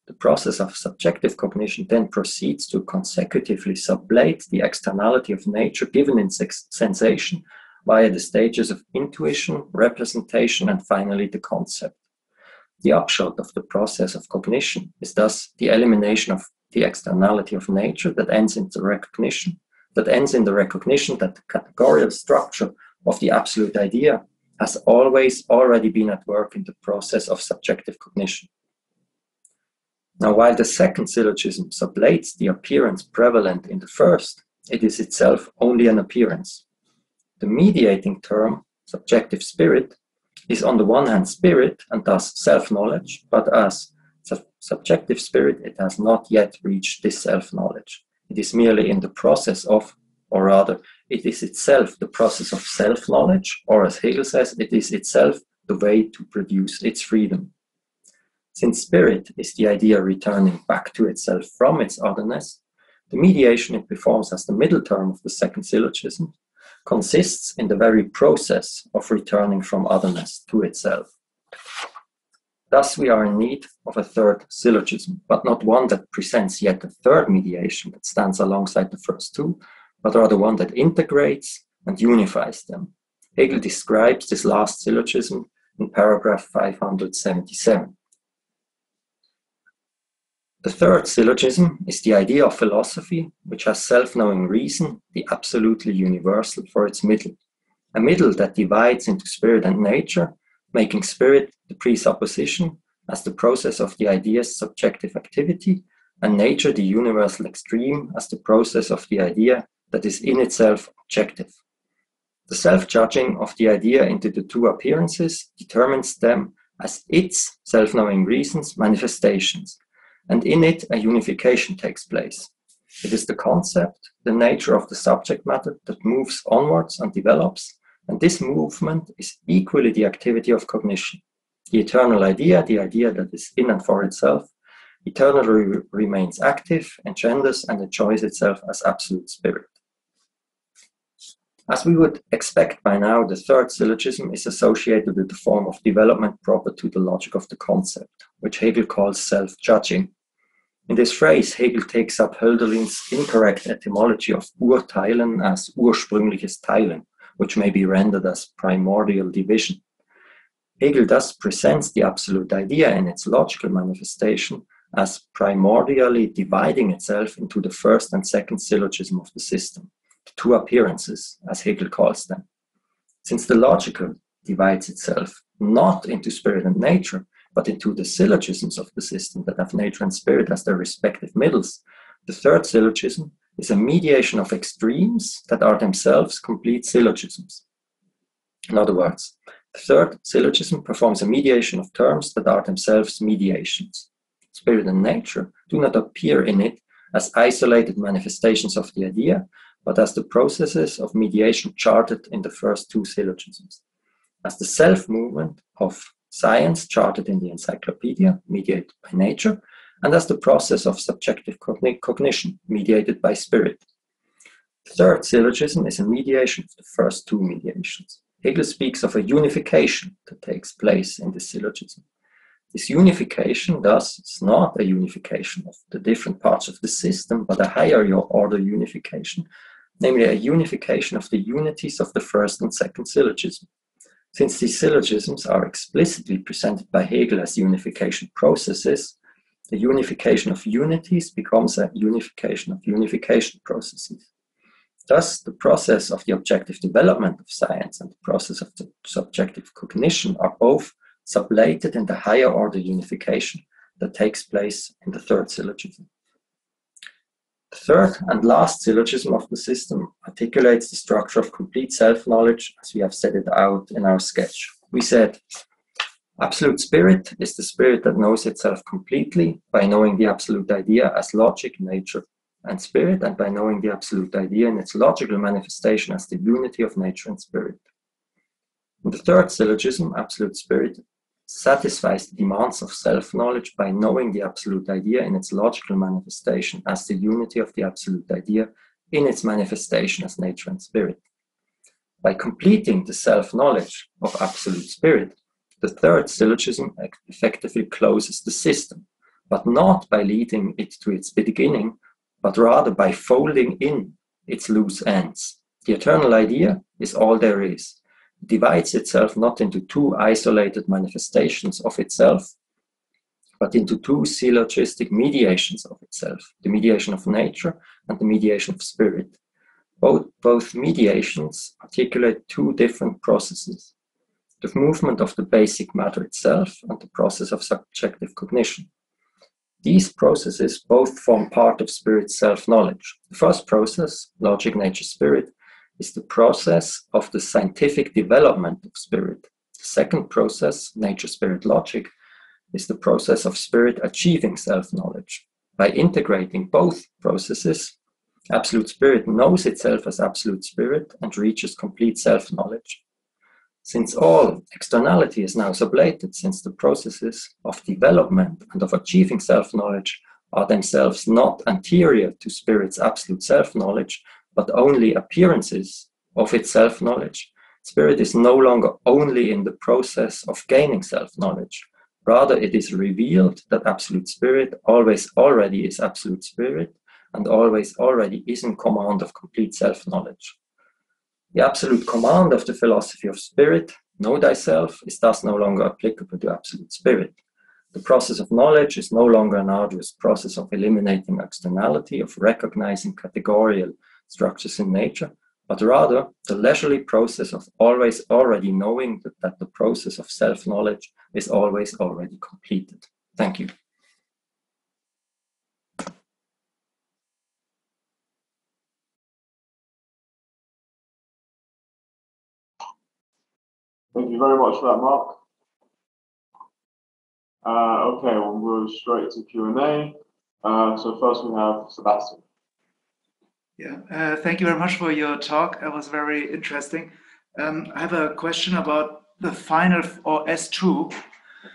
The process of subjective cognition then proceeds to consecutively sublate the externality of nature given in sensation via the stages of intuition, representation, and finally the concept. The upshot of the process of cognition is thus the elimination of the externality of nature that ends in the recognition, that the categorical structure of the absolute idea has always already been at work in the process of subjective cognition. Now, while the second syllogism sublates the appearance prevalent in the first, it is itself only an appearance. The mediating term, subjective spirit, is on the one hand spirit and thus self-knowledge, but as subjective spirit it has not yet reached this self-knowledge. It is merely in the process of, or rather, it is itself the process of self-knowledge, or as Hegel says, it is itself the way to produce its freedom. Since spirit is the idea returning back to itself from its otherness, the mediation it performs as the middle term of the second syllogism consists in the very process of returning from otherness to itself. Thus we are in need of a third syllogism, but not one that presents yet a third mediation that stands alongside the first two, but rather one that integrates and unifies them. Hegel describes this last syllogism in paragraph 577. The third syllogism is the idea of philosophy, which has self-knowing reason, the absolutely universal, for its middle. A middle that divides into spirit and nature, making spirit the presupposition as the process of the idea's subjective activity, and nature the universal extreme as the process of the idea that is in itself objective. The self-judging of the idea into the two appearances determines them as its self-knowing reasons, manifestations, and in it a unification takes place. It is the concept, the nature of the subject matter, that moves onwards and develops, and this movement is equally the activity of cognition. The eternal idea, the idea that is in and for itself, eternally remains active, engenders and enjoys itself as absolute spirit. As we would expect by now, the third syllogism is associated with the form of development proper to the logic of the concept, which Hegel calls self-judging. In this phrase, Hegel takes up Hölderlin's incorrect etymology of Urteilen as ursprüngliches Teilen, which may be rendered as primordial division. Hegel thus presents the absolute idea in its logical manifestation as primordially dividing itself into the first and second syllogism of the system, the two appearances, as Hegel calls them. Since the logical divides itself not into spirit and nature, but into the syllogisms of the system that have nature and spirit as their respective middles, the third syllogism is a mediation of extremes that are themselves complete syllogisms. In other words, the third syllogism performs a mediation of terms that are themselves mediations. Spirit and nature do not appear in it as isolated manifestations of the idea, but as the processes of mediation charted in the first two syllogisms. As the self-movement of science charted in the Encyclopedia, mediated by nature, and as the process of subjective cognition, mediated by spirit. The third syllogism is a mediation of the first two mediations. Hegel speaks of a unification that takes place in this syllogism. This unification, thus, is not a unification of the different parts of the system, but a higher order unification, namely a unification of the unities of the first and second syllogism. Since these syllogisms are explicitly presented by Hegel as unification processes, the unification of unities becomes a unification of unification processes. Thus, the process of the objective development of science and the process of the subjective cognition are both sublated in the higher order unification that takes place in the third syllogism. The third and last syllogism of the system articulates the structure of complete self-knowledge as we have set it out in our sketch. We said, absolute spirit is the spirit that knows itself completely by knowing the absolute idea as logic, nature, and spirit, and by knowing the absolute idea in its logical manifestation as the unity of nature and spirit. In the third syllogism, absolute spirit satisfies the demands of self-knowledge by knowing the absolute idea in its logical manifestation as the unity of the absolute idea in its manifestation as nature and spirit. By completing the self-knowledge of absolute spirit, the third syllogism effectively closes the system, but not by leading it to its beginning, but rather by folding in its loose ends. The eternal idea is all there is. It divides itself not into two isolated manifestations of itself, but into two syllogistic mediations of itself, the mediation of nature and the mediation of spirit. Both mediations articulate two different processes, the movement of the basic matter itself and the process of subjective cognition. These processes both form part of spirit's self-knowledge. The first process, logic, nature, spirit, is the process of the scientific development of spirit. The second process, nature, spirit, logic, is the process of spirit achieving self-knowledge. By integrating both processes, absolute spirit knows itself as absolute spirit and reaches complete self-knowledge. Since all externality is now sublated, since the processes of development and of achieving self-knowledge are themselves not anterior to spirit's absolute self-knowledge, but only appearances of its self-knowledge, spirit is no longer only in the process of gaining self-knowledge. Rather, it is revealed that absolute spirit always already is absolute spirit and always already is in command of complete self-knowledge. The absolute command of the philosophy of spirit, know thyself, is thus no longer applicable to absolute spirit. The process of knowledge is no longer an arduous process of eliminating externality, of recognizing categorical structures in nature, but rather the leisurely process of always already knowing that the process of self-knowledge is always already completed. Thank you. Thank you very much for that, Mark. Okay, well, we'll go straight to Q&A. So first we have Sebastian. Yeah, thank you very much for your talk. It was very interesting. I have a question about the final or S2.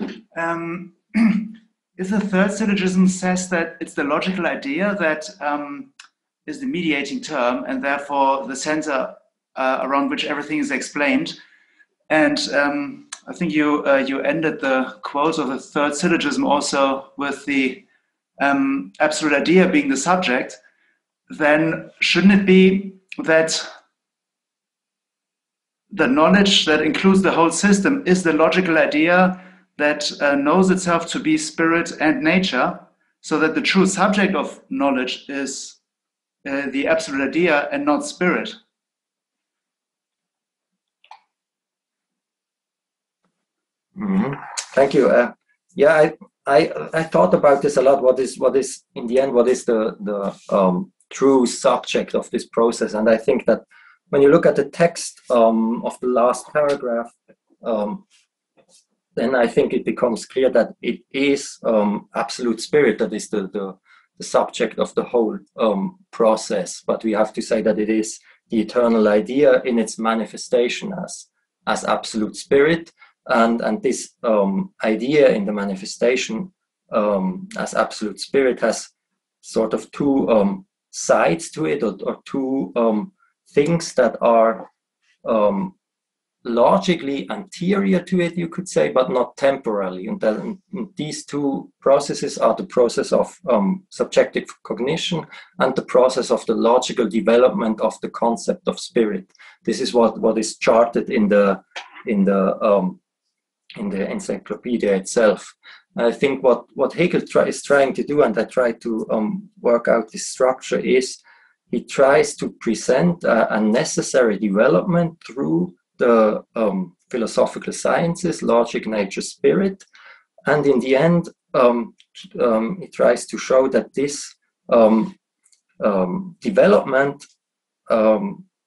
Is the third syllogism says that it's the logical idea that is the mediating term and therefore the center around which everything is explained. And I think you ended the quote of the third syllogism also with the absolute idea being the subject. Then shouldn't it be that the knowledge that includes the whole system is the logical idea that knows itself to be spirit and nature, so that the true subject of knowledge is the absolute idea and not spirit. Mm-hmm. Thank you. Yeah, I thought about this a lot. What is in the end? What is the true subject of this process? And I think that when you look at the text of the last paragraph, then I think it becomes clear that it is absolute spirit that is the subject of the whole process. But we have to say that it is the eternal idea in its manifestation as absolute spirit. And this idea in the manifestation as absolute spirit has sort of two sides to it, or two things that are logically anterior to it, you could say, but not temporally. And then these two processes are the process of subjective cognition and the process of the logical development of the concept of spirit. This is what is charted in the Encyclopedia itself. And I think what Hegel is trying to do, and I try to work out this structure, is he tries to present a necessary development through the philosophical sciences, logic, nature, spirit. And in the end, he tries to show that this development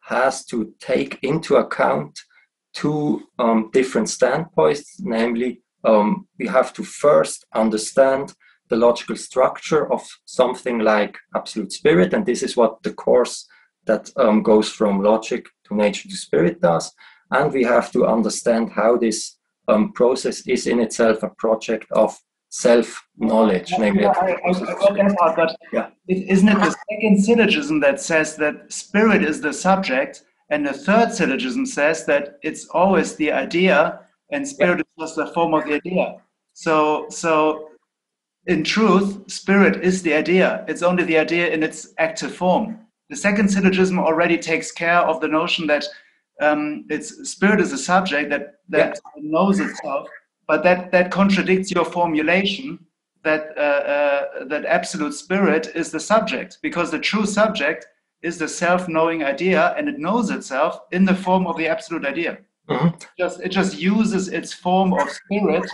has to take into account two different standpoints, namely, we have to first understand the logical structure of something like absolute spirit, and this is what the course that goes from logic to nature to spirit does, and we have to understand how this process is in itself a project of self-knowledge, namely... Isn't it the second syllogism that says that spirit is the subject? And the third syllogism says that it's always the idea, and spirit is just the form of the idea. So in truth, spirit is the idea. It's only the idea in its active form. The second syllogism already takes care of the notion that it's spirit is a subject that knows itself, but that contradicts your formulation that absolute spirit is the subject, because the true subject is the self-knowing idea, and it knows itself in the form of the absolute idea. Mm-hmm. It just uses its form of spirit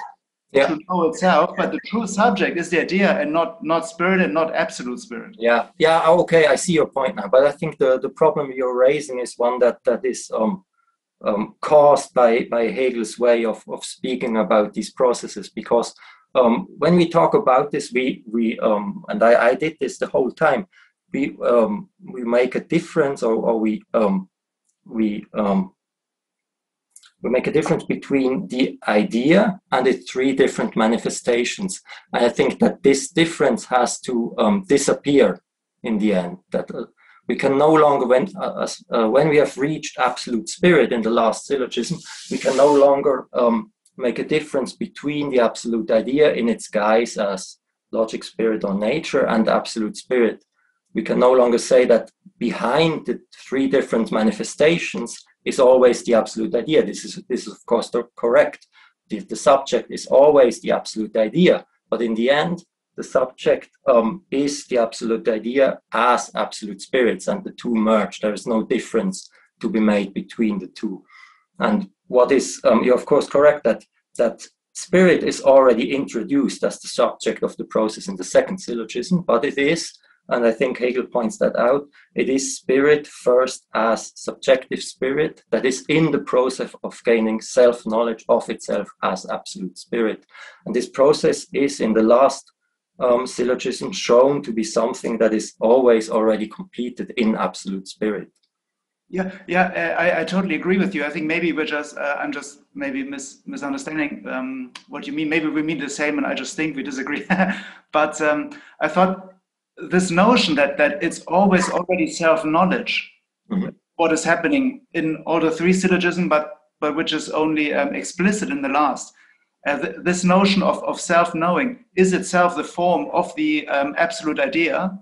to know itself, but the true subject is the idea and not spirit and not absolute spirit. Yeah, yeah, okay, I see your point now, but I think the problem you're raising is one that is caused by Hegel's way of speaking about these processes, because when we talk about this, we and I did this the whole time, we make a difference, or we make a difference between the idea and its three different manifestations. And I think that this difference has to disappear in the end. That we can no longer, when we have reached absolute spirit in the last syllogism, we can no longer make a difference between the absolute idea in its guise as logic, spirit, or nature, and absolute spirit. We can no longer say that behind the three different manifestations is always the absolute idea. This is of course correct. The subject is always the absolute idea, but in the end, the subject is the absolute idea as absolute spirits, and the two merge. There is no difference to be made between the two. And what is, you're of course correct that spirit is already introduced as the subject of the process in the second syllogism, but it is, and I think Hegel points that out, it is spirit first as subjective spirit that is in the process of gaining self-knowledge of itself as absolute spirit. And this process is in the last syllogism shown to be something that is always already completed in absolute spirit. Yeah, I totally agree with you. I think maybe we're just, I'm just maybe misunderstanding what you mean. Maybe we mean the same and I just think we disagree. But I thought, this notion that it's always already self-knowledge, mm-hmm. what is happening in all the three syllogisms, but which is only explicit in the last. This notion of self-knowing is itself the form of the absolute idea,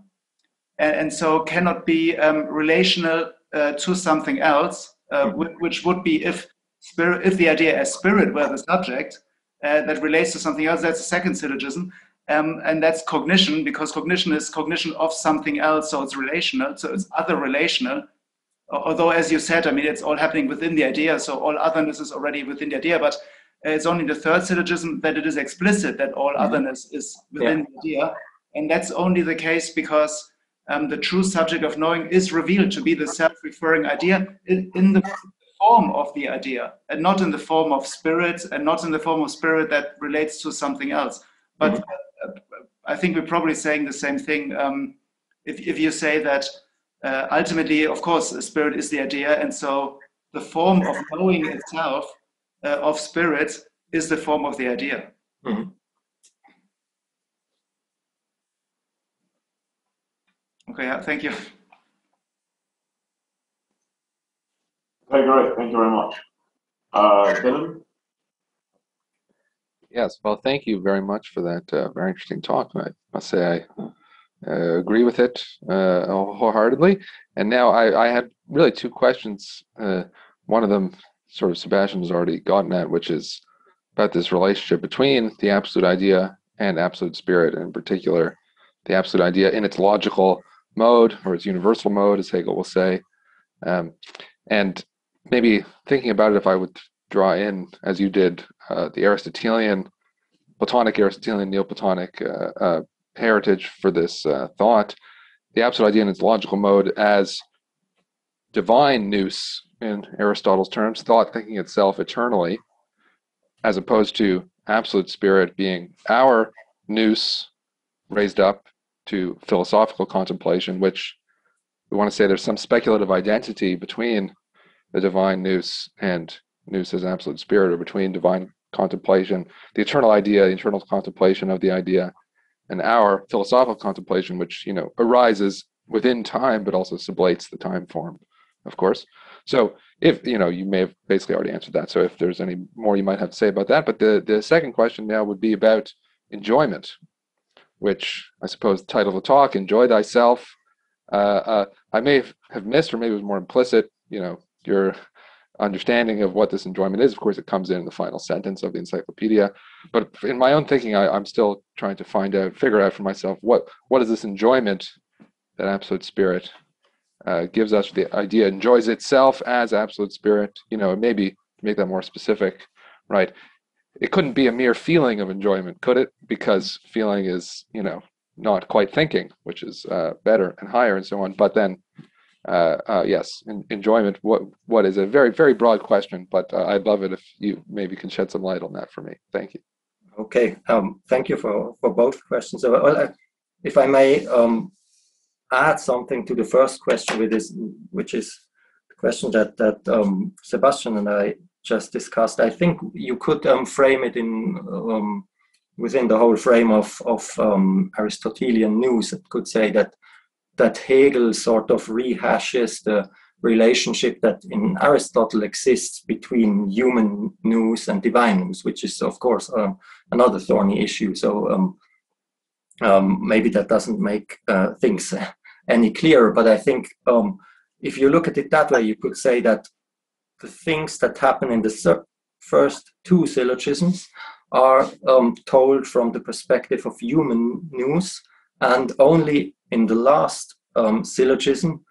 and so cannot be relational to something else, which would be if the idea as spirit were the subject, that relates to something else. That's the second syllogism. And that's cognition, because cognition is cognition of something else, so it's relational, so it's other relational. Although, as you said, I mean, it's all happening within the idea, so all otherness is already within the idea, but it's only the third syllogism that it is explicit that all otherness is within the idea. And that's only the case because the true subject of knowing is revealed to be the self-referring idea in the form of the idea, and not in the form of spirit, and not in the form of spirit that relates to something else. But I think we're probably saying the same thing if you say that ultimately, of course, spirit is the idea, and so the form of knowing itself of spirit is the form of the idea. Okay, thank you. Okay, great. Thank you very much. Dylan? Yes, well, thank you very much for that very interesting talk. I must say I agree with it wholeheartedly. And now I had really two questions. One of them sort of Sebastian has already gotten at, which is about this relationship between the absolute idea and absolute spirit, and in particular, the absolute idea in its logical mode, or its universal mode, as Hegel will say. And maybe thinking about it, if I would draw in, as you did, the Aristotelian, Platonic, Aristotelian, Neoplatonic heritage for this thought, the absolute idea in its logical mode as divine nous, in Aristotle's terms, thought thinking itself eternally, as opposed to absolute spirit being our nous raised up to philosophical contemplation, which we want to say there's some speculative identity between the divine nous and nous as absolute spirit, or between divine contemplation, the eternal idea, the internal contemplation of the idea, and our philosophical contemplation, which, you know, arises within time, but also sublates the time form, of course. So if, you know, you may have basically already answered that, so if there's any more you might have to say about that. But the second question now would be about enjoyment, which I suppose the title of the talk, Enjoy Thyself. I may have missed, or maybe it was more implicit, you know, your understanding of what this enjoyment is. Of course, it comes in the final sentence of the Encyclopedia. But in my own thinking, I'm still trying to figure out for myself, what is this enjoyment that absolute spirit gives us? The idea enjoys itself as absolute spirit. You know, maybe to make that more specific, right? It couldn't be a mere feeling of enjoyment, could it? Because feeling is, you know, not quite thinking, which is better and higher and so on. But then, yes, enjoyment, what is a very, very broad question, but I'd love it if you maybe can shed some light on that for me. Thank you. Okay, thank you for both questions. So, if I may add something to the first question, which is the question that Sebastian and I just discussed. I think you could frame it in within the whole frame of Aristotelian nous. It could say that Hegel sort of rehashes the relationship that in Aristotle exists between human nous and divine nous, which is, of course, another thorny issue. So maybe that doesn't make things any clearer, but I think if you look at it that way, you could say that the things that happen in the first two syllogisms are told from the perspective of human nous, and only in the last syllogism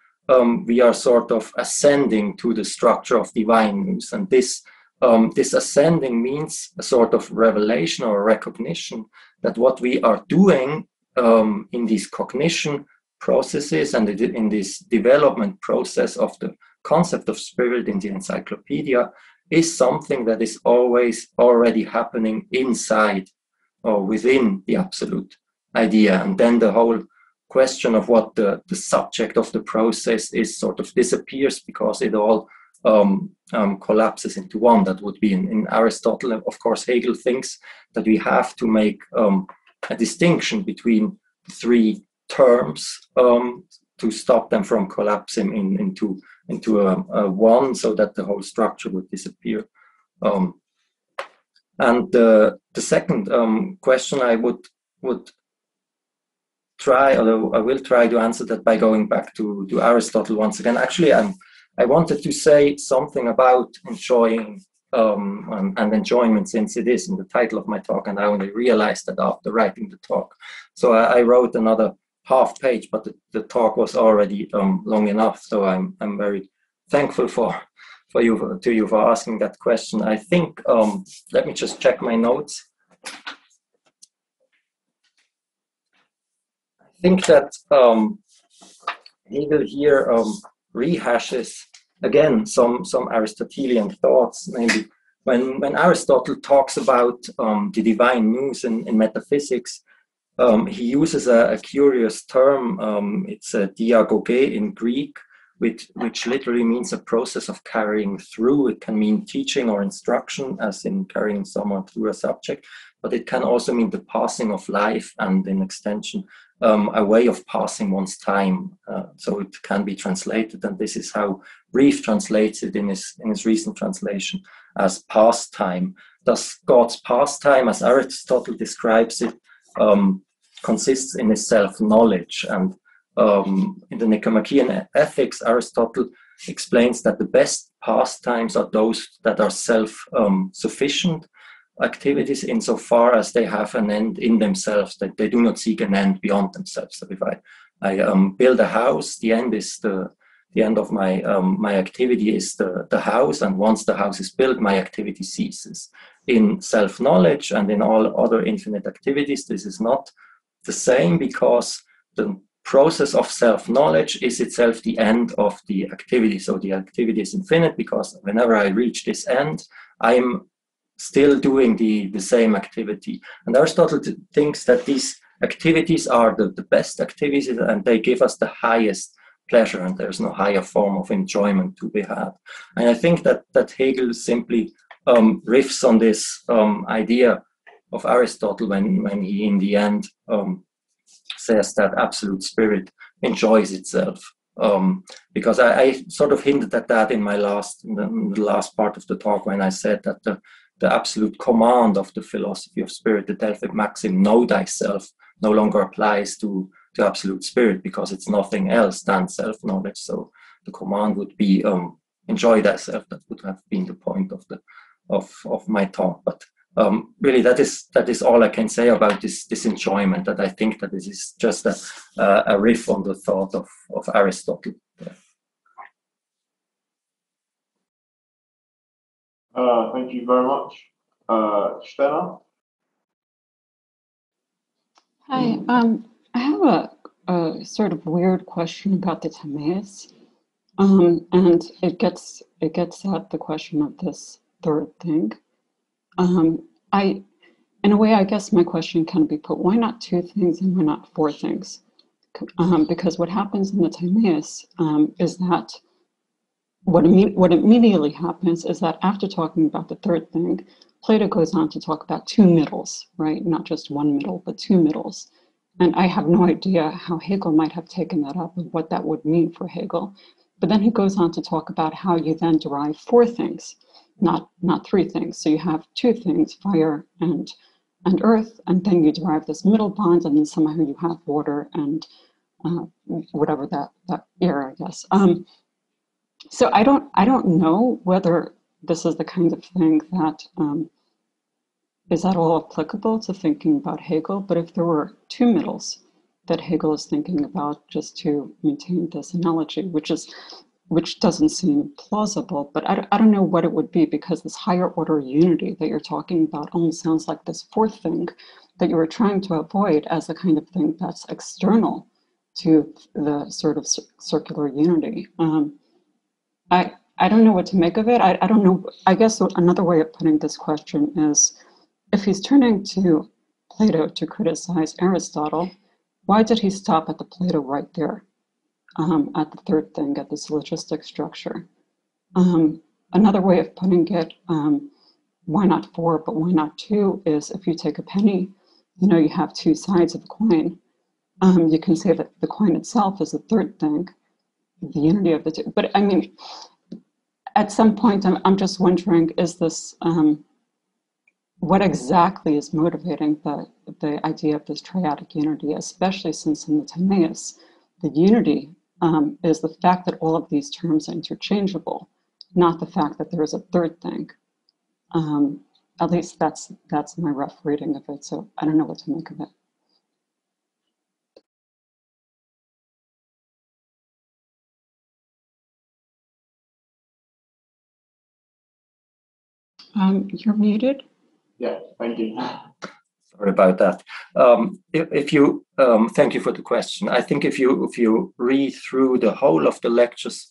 we are sort of ascending to the structure of divine nous. And this ascending means a sort of revelation or recognition that what we are doing in these cognition processes and in this development process of the concept of spirit in the Encyclopedia is something that is always already happening inside or within the absolute idea. And then the whole question of what the subject of the process is sort of disappears, because it all collapses into one. That would be in Aristotle. Of course, Hegel thinks that we have to make a distinction between three terms to stop them from collapsing into a one, so that the whole structure would disappear. And the second question I would try, although I will try to answer that by going back to Aristotle once again. Actually, I wanted to say something about enjoying and enjoyment since it is in the title of my talk, and I only realized that after writing the talk. So I wrote another half page, but the talk was already long enough, so I'm very thankful to you for asking that question. I think, let me just check my notes. I think that Hegel here rehashes again some Aristotelian thoughts. Maybe when Aristotle talks about the divine nous in metaphysics, he uses a curious term. It's a diagoge in Greek, which literally means a process of carrying through. It can mean teaching or instruction, as in carrying someone through a subject, but it can also mean the passing of life, and in extension, a way of passing one's time. So it can be translated, and this is how Reeve translates it in his recent translation, as pastime. Thus, God's pastime, as Aristotle describes it, consists in his self-knowledge. And in the Nicomachean Ethics, Aristotle explains that the best pastimes are those that are self-sufficient activities, insofar as they have an end in themselves, that they do not seek an end beyond themselves. So if I build a house, the end is the end of my my activity is the house, and once the house is built, my activity ceases. In self-knowledge and in all other infinite activities, this is not the same, because the process of self-knowledge is itself the end of the activity. So the activity is infinite, because whenever I reach this end, I'm still doing the same activity. And Aristotle thinks that these activities are the best activities, and they give us the highest pleasure, and there's no higher form of enjoyment to be had. And I think that Hegel simply riffs on this idea of Aristotle when he, in the end, says that absolute spirit enjoys itself, because I sort of hinted at that in the last part of the talk, when I said that the absolute command of the philosophy of spirit, the Delphic maxim, know thyself, no longer applies to absolute spirit, because it's nothing else than self-knowledge. So the command would be enjoy thyself. That would have been the point of my talk, but really, that is all I can say about this enjoyment. That I think that this is just a riff on the thought of Aristotle. Thank you very much, Stena. Hi, I have a sort of weird question about the Timaeus, and it gets at the question of this third thing. In a way, I guess my question can be put, why not two things and why not four things? Because what happens in the Timaeus is that what immediately happens is that after talking about the third thing, Plato goes on to talk about two middles, right? Not just one middle, but two middles. And I have no idea how Hegel might have taken that up and what that would mean for Hegel. But then he goes on to talk about how you then derive four things. Not three things. So you have two things, fire and earth, and then you derive this middle bond, and then somehow you have water and whatever that air, I guess. So I don't know whether this is the kind of thing that is at all applicable to thinking about Hegel. But if there were two middles that Hegel is thinking about, just to maintain this analogy, which doesn't seem plausible, but I don't know what it would be, because this higher order unity that you're talking about only sounds like this fourth thing that you were trying to avoid as the kind of thing that's external to the sort of circular unity. I don't know what to make of it. I don't know. I guess another way of putting this question is, if he's turning to Plato to criticize Aristotle, why did he stop at the Plato right there? At the third thing, at the syllogistic structure. Another way of putting it, why not four, but why not two, is if you take a penny, you know, you have two sides of a coin. You can say that the coin itself is the third thing, the unity of the two. But I mean, at some point, I'm just wondering, is this, what exactly is motivating the idea of this triadic unity, especially since in the Timaeus, the unity is the fact that all of these terms are interchangeable, not the fact that there is a third thing. At least that's my rough reading of it, so I don't know what to make of it. You're muted. Yeah, thank you. Sorry about that. If you thank you for the question. I think if you read through the whole of the lectures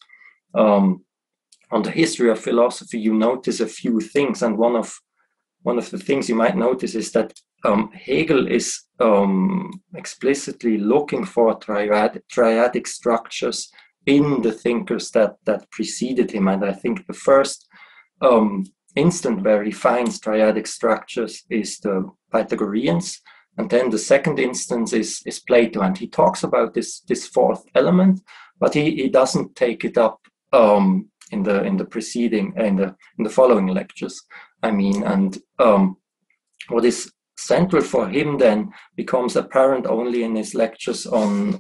on the history of philosophy, you notice a few things, and one of the things you might notice is that Hegel is explicitly looking for triadic structures in the thinkers that preceded him, and I think the first instant where he finds triadic structures is the Pythagoreans, and then the second instance is Plato, and he talks about this fourth element, but he doesn't take it up in the following lectures, I mean. And what is central for him then becomes apparent only in his lectures on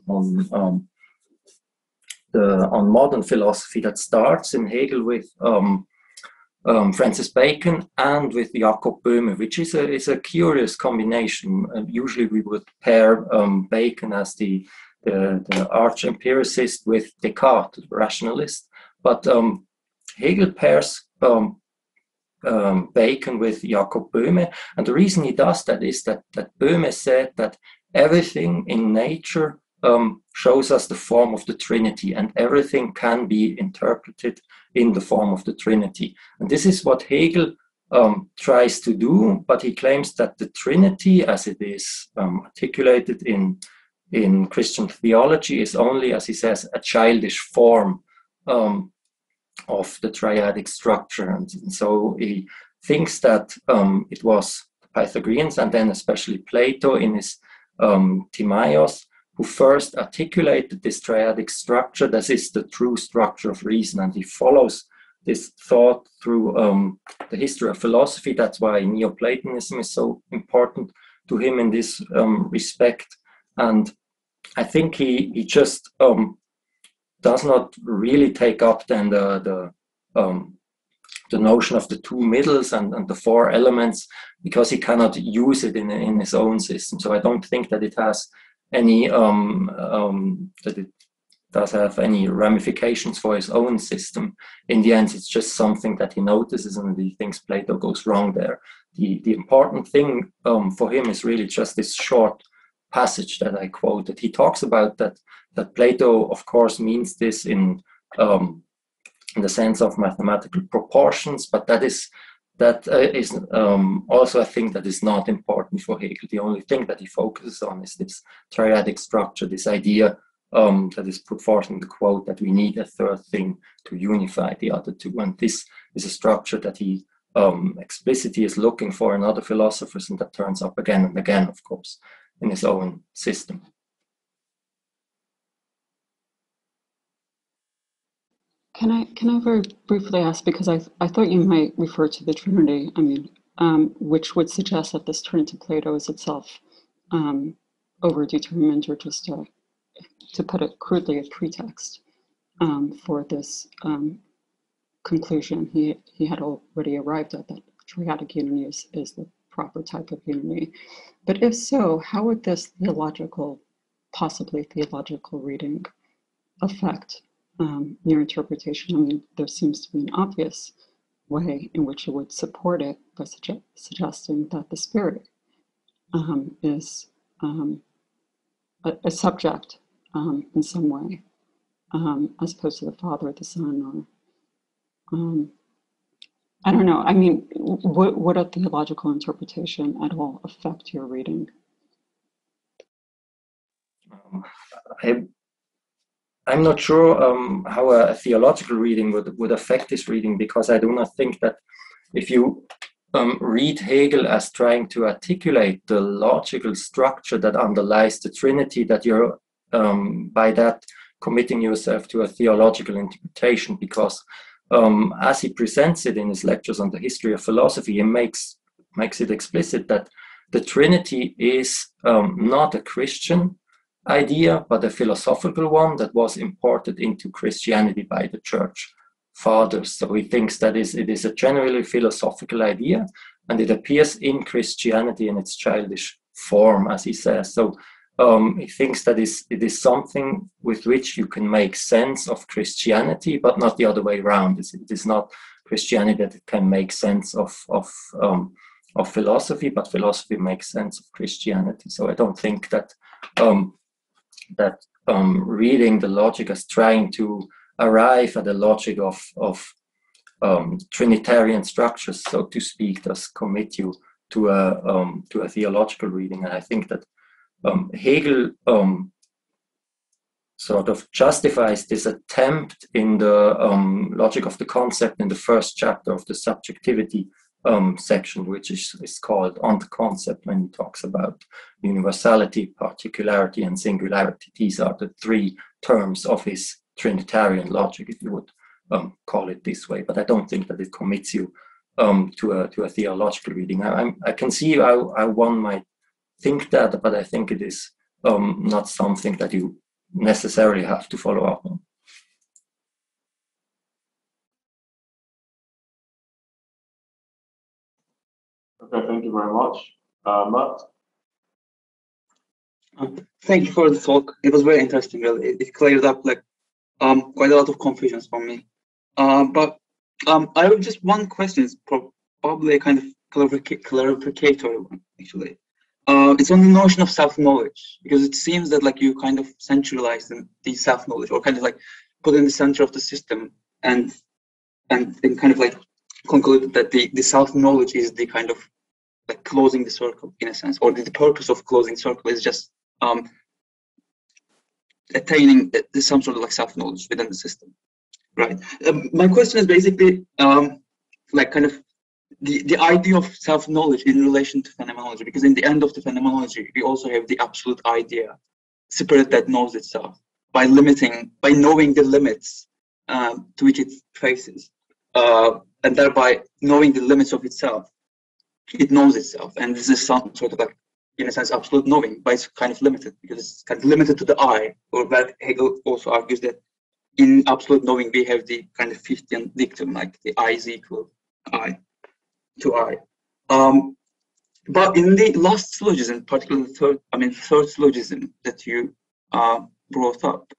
modern philosophy, that starts in Hegel with Francis Bacon and with Jakob Böhme, which is a curious combination. Usually we would pair Bacon as the arch empiricist with Descartes, the rationalist, but Hegel pairs Bacon with Jakob Böhme, and the reason he does that is that Böhme said that everything in nature shows us the form of the Trinity, and everything can be interpreted in the form of the Trinity. And this is what Hegel tries to do, but he claims that the Trinity, as it is articulated in Christian theology, is only, as he says, a childish form of the triadic structure. And so he thinks that it was the Pythagoreans, and then especially Plato in his Timaeus, who first articulated this triadic structure. This is the true structure of reason, and he follows this thought through the history of philosophy. That's why Neoplatonism is so important to him in this respect. And I think he just does not really take up then the notion of the two middles and the four elements, because he cannot use it in his own system. So I don't think that it has any that it does have any ramifications for his own system. In the end, it's just something that he notices, and he thinks Plato goes wrong there. The important thing for him is really just this short passage that I quoted. He talks about that Plato, of course, means this in the sense of mathematical proportions, but that is also a thing that is not important for Hegel. The only thing that he focuses on is this triadic structure, this idea that is put forth in the quote, that we need a third thing to unify the other two. And this is a structure that he explicitly is looking for in other philosophers, and that turns up again and again, of course, in his own system. Can I very briefly ask, because I thought you might refer to the Trinity, I mean, which would suggest that this Trinity Plato is itself overdetermined, or just to put it crudely, a pretext for this conclusion he had already arrived at, that triadic unity is the proper type of unity. But if so, how would this possibly theological reading affect your interpretation? I mean, there seems to be an obvious way in which you would support it by suggesting that the spirit is a subject in some way, as opposed to the Father, the Son, or I don't know. I mean, would a theological interpretation at all affect your reading? I'm not sure how a theological reading would affect this reading, because I do not think that if you read Hegel as trying to articulate the logical structure that underlies the Trinity, that you're by that committing yourself to a theological interpretation, because as he presents it in his lectures on the history of philosophy, he makes it explicit that the Trinity is not a Christian idea, but a philosophical one that was imported into Christianity by the Church. further. So he thinks that it is a generally philosophical idea, and it appears in Christianity in its childish form, as he says. So he thinks that it is something with which you can make sense of Christianity, but not the other way around. It is not Christianity that can make sense of philosophy, but philosophy makes sense of Christianity. So I don't think that reading the logic as trying to arrive at the logic of Trinitarian structures, so to speak, does commit you to a theological reading. And I think that Hegel sort of justifies this attempt in the logic of the concept in the first chapter of the subjectivity section, which is called On the Concept, when he talks about universality, particularity, and singularity. These are the three terms of his Trinitarian logic, if you would call it this way. But I don't think that it commits you to a theological reading. I can see how one might think that, but I think it is not something that you necessarily have to follow up on. Okay, thank you very much. Matt? Thank you for the talk. It was very interesting, really. It cleared up like quite a lot of confusions for me. But I have just one question. It's probably a kind of clarificatory one, actually. It's on the notion of self-knowledge, because it seems that like you kind of centralize the self-knowledge, or kind of like put in the center of the system, and kind of like concluded that the self-knowledge is the kind of like closing the circle in a sense, or the purpose of closing circle is just attaining some sort of like self-knowledge within the system, right? My question is basically like kind of the idea of self-knowledge in relation to phenomenology, because in the end of the phenomenology we also have the absolute idea, spirit that knows itself by knowing the limits to which it faces, and thereby knowing the limits of itself, it knows itself. And this is some sort of like, in a sense, absolute knowing, but it's kind of limited, because it's kind of limited to the I, or that Hegel also argues that in absolute knowing we have the kind of Fichtean dictum, like the I is equal I to I. But in the last syllogism, particularly the third syllogism that you brought up,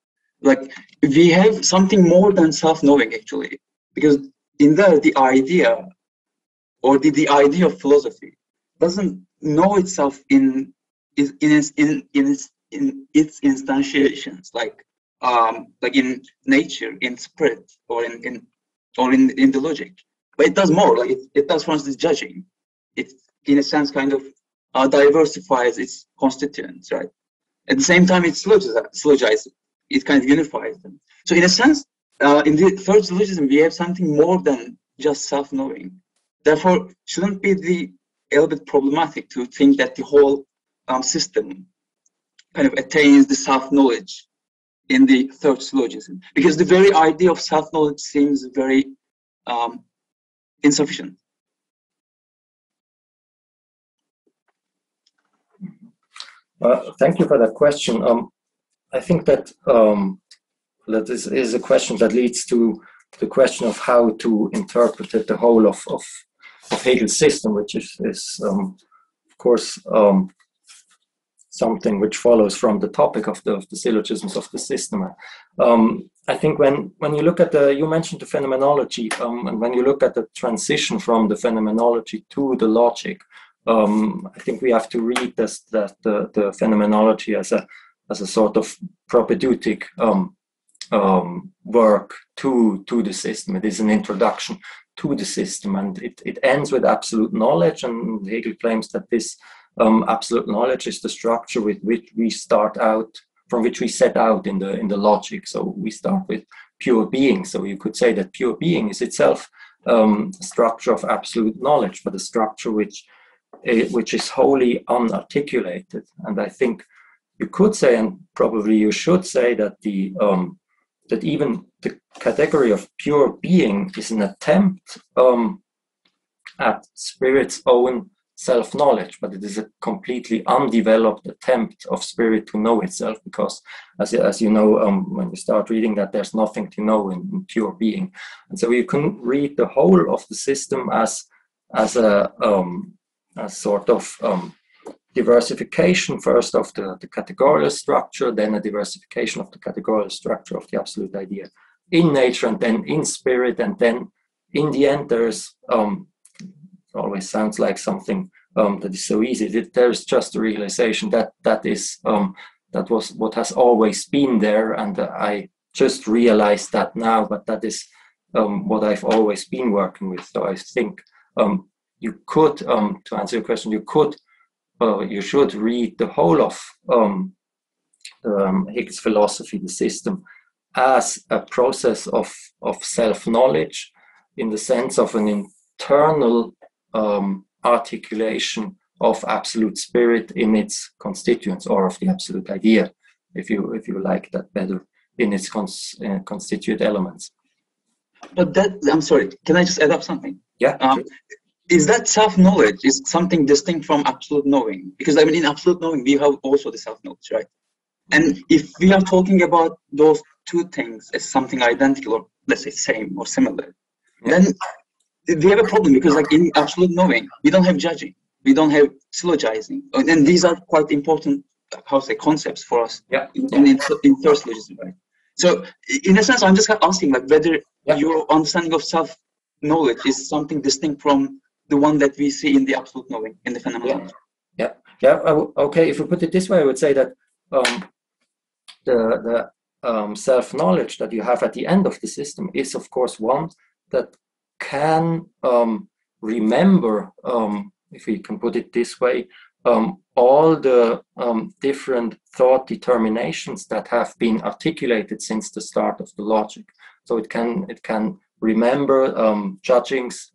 like we have something more than self-knowing actually, because in there the idea, or the idea of philosophy, doesn't know itself in its instantiations, like in nature, in spirit, or in the logic. But it does more, like it does, for instance, judging. It, in a sense, kind of diversifies its constituents, right? At the same time, it syllogizes, it kind of unifies them. So in a sense, in the third syllogism, we have something more than just self-knowing. Therefore, shouldn't be a little bit problematic to think that the whole system kind of attains the self-knowledge in the third syllogism, because the very idea of self-knowledge seems very insufficient. Thank you for that question. I think that that is a question that leads to the question of how to interpret the whole of Hegel's system, which is of course something which follows from the topic of the syllogisms of the system. I think when you look at you mentioned the phenomenology, and when you look at the transition from the phenomenology to the logic, I think we have to read the phenomenology as a sort of propedeutic work to the system. It is an introduction to the system, and it ends with absolute knowledge, and Hegel claims that this absolute knowledge is the structure with which we start out, from which we set out in the logic. So we start with pure being. So you could say that pure being is itself a structure of absolute knowledge, but a structure which is wholly unarticulated. And I think you could say, and probably you should say, that that even the category of pure being is an attempt at spirit's own self-knowledge, but it is a completely undeveloped attempt of spirit to know itself, because as you know, when you start reading that, there's nothing to know in pure being. And so you can read the whole of the system as a sort of diversification, first of the categorical structure, then a diversification of the categorical structure of the absolute idea in nature, and then in spirit, and then in the end there's always sounds like something that is so easy. There is just a realization that that was what has always been there, and I just realized that now. But that is what I've always been working with. So I think you could, to answer your question, you could, you should read the whole of Hegel's philosophy, the system, as a process of self-knowledge, in the sense of an internal articulation of absolute spirit in its constituents, or of the absolute idea, if you like that better, in its constituent elements. But that, I'm sorry, can I just add up something? Yeah. Sure. Is that self-knowledge is something distinct from absolute knowing? Because I mean, in absolute knowing, we have also the self-knowledge, right? And if we are talking about those two things as something identical, or let's say same or similar, yeah, then we have a problem, because like in absolute knowing, we don't have judging, we don't have syllogizing, and these are quite important, how to say, concepts for us, yeah, in third syllogism, right? So in a sense, I'm just asking, like, whether, yeah, your understanding of self-knowledge is something distinct from the one that we see in the absolute knowing, in the phenomenon. Yeah, yeah, yeah. Okay, if you put it this way, I would say that the self-knowledge that you have at the end of the system is, of course, one that can remember, if we can put it this way, all the different thought determinations that have been articulated since the start of the logic. So it can remember judgments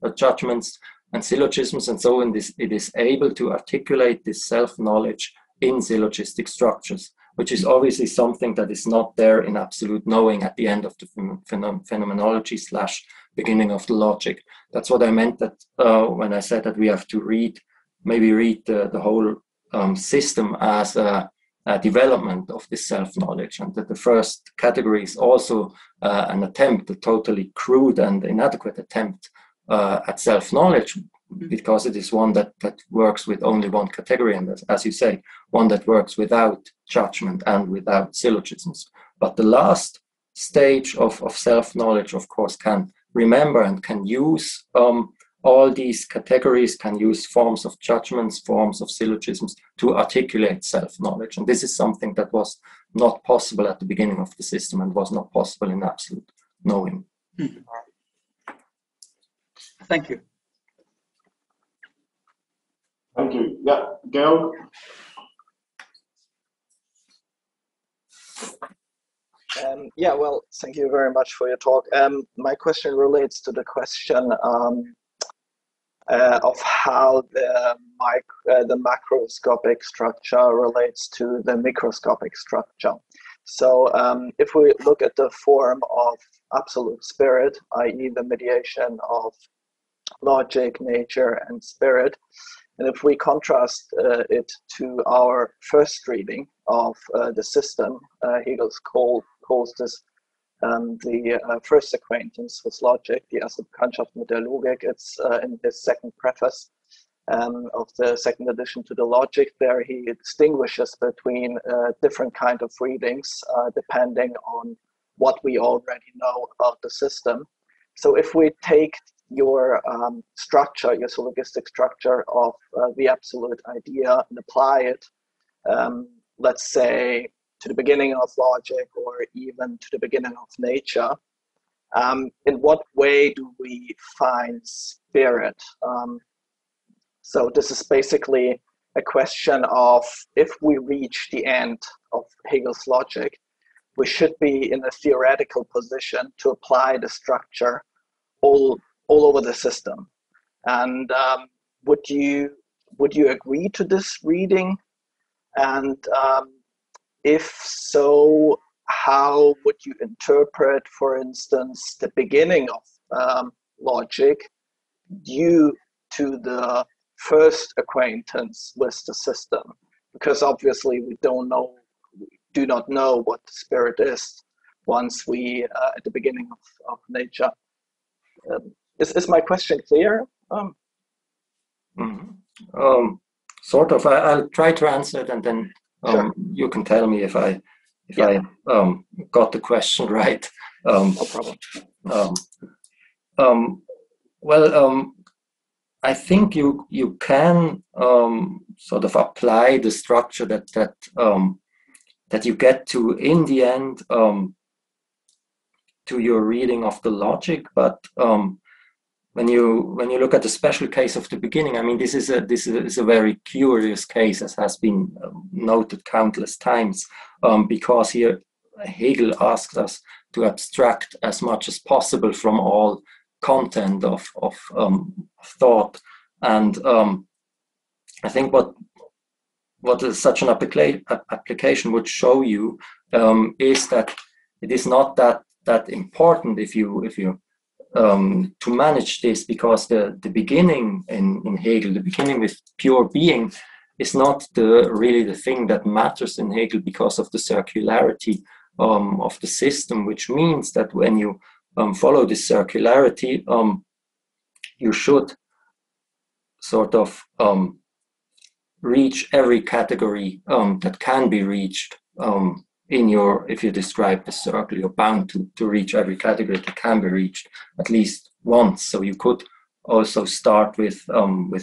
and syllogisms, and so in this it is able to articulate this self-knowledge in syllogistic structures, which is obviously something that is not there in absolute knowing at the end of the phenomenology / beginning of the logic. That's what I meant, that when I said that we have to maybe read the whole system as a development of this self-knowledge, and that the first category is also an attempt, a totally crude and inadequate attempt at self-knowledge, because it is one that works with only one category, and as you say, one that works without judgment and without syllogisms. But the last stage of self-knowledge, of course, can remember and can use all these categories, can use forms of judgments, forms of syllogisms to articulate self-knowledge. And this is something that was not possible at the beginning of the system and was not possible in absolute knowing. Mm-hmm. Thank you. Thank you. Yeah, Georg. Yeah, well, thank you very much for your talk. My question relates to the question of how the macroscopic structure relates to the microscopic structure. So if we look at the form of absolute spirit, i.e. the mediation of logic, nature, and spirit, and if we contrast it to our first reading of the system, Hegel's calls this the first acquaintance with logic, die erste Bekanntschaft mit der Logik. It's in his second preface of the second edition to the Logic. There he distinguishes between different kind of readings depending on what we already know about the system. So if we take your structure, your syllogistic structure of the absolute idea, and apply it, let's say, to the beginning of logic or even to the beginning of nature, in what way do we find spirit? So this is basically a question of, if we reach the end of Hegel's logic, we should be in a theoretical position to apply the structure all over the system. And would you agree to this reading? And if so, how would you interpret, for instance, the beginning of logic due to the first acquaintance with the system, because obviously we don't know, we do not know what the spirit is once we at the beginning of nature. Is my question clear? Sort of. I'll try to answer it, and then sure. You can tell me if yeah. I got the question right. No problem. Well, I think you can sort of apply the structure that you get to in the end to your reading of the logic, but when you look at the special case of the beginning, I mean, this is a very curious case, as has been noted countless times, because here Hegel asks us to abstract as much as possible from all content of thought, and I think what is such an application would show you is that it is not that important if you to manage this, because the beginning in Hegel, the beginning with pure being, is not really the thing that matters in Hegel, because of the circularity of the system, which means that when you follow this circularity, you should sort of reach every category that can be reached if you describe the circle, you're bound to reach every category that can be reached at least once. So you could also start with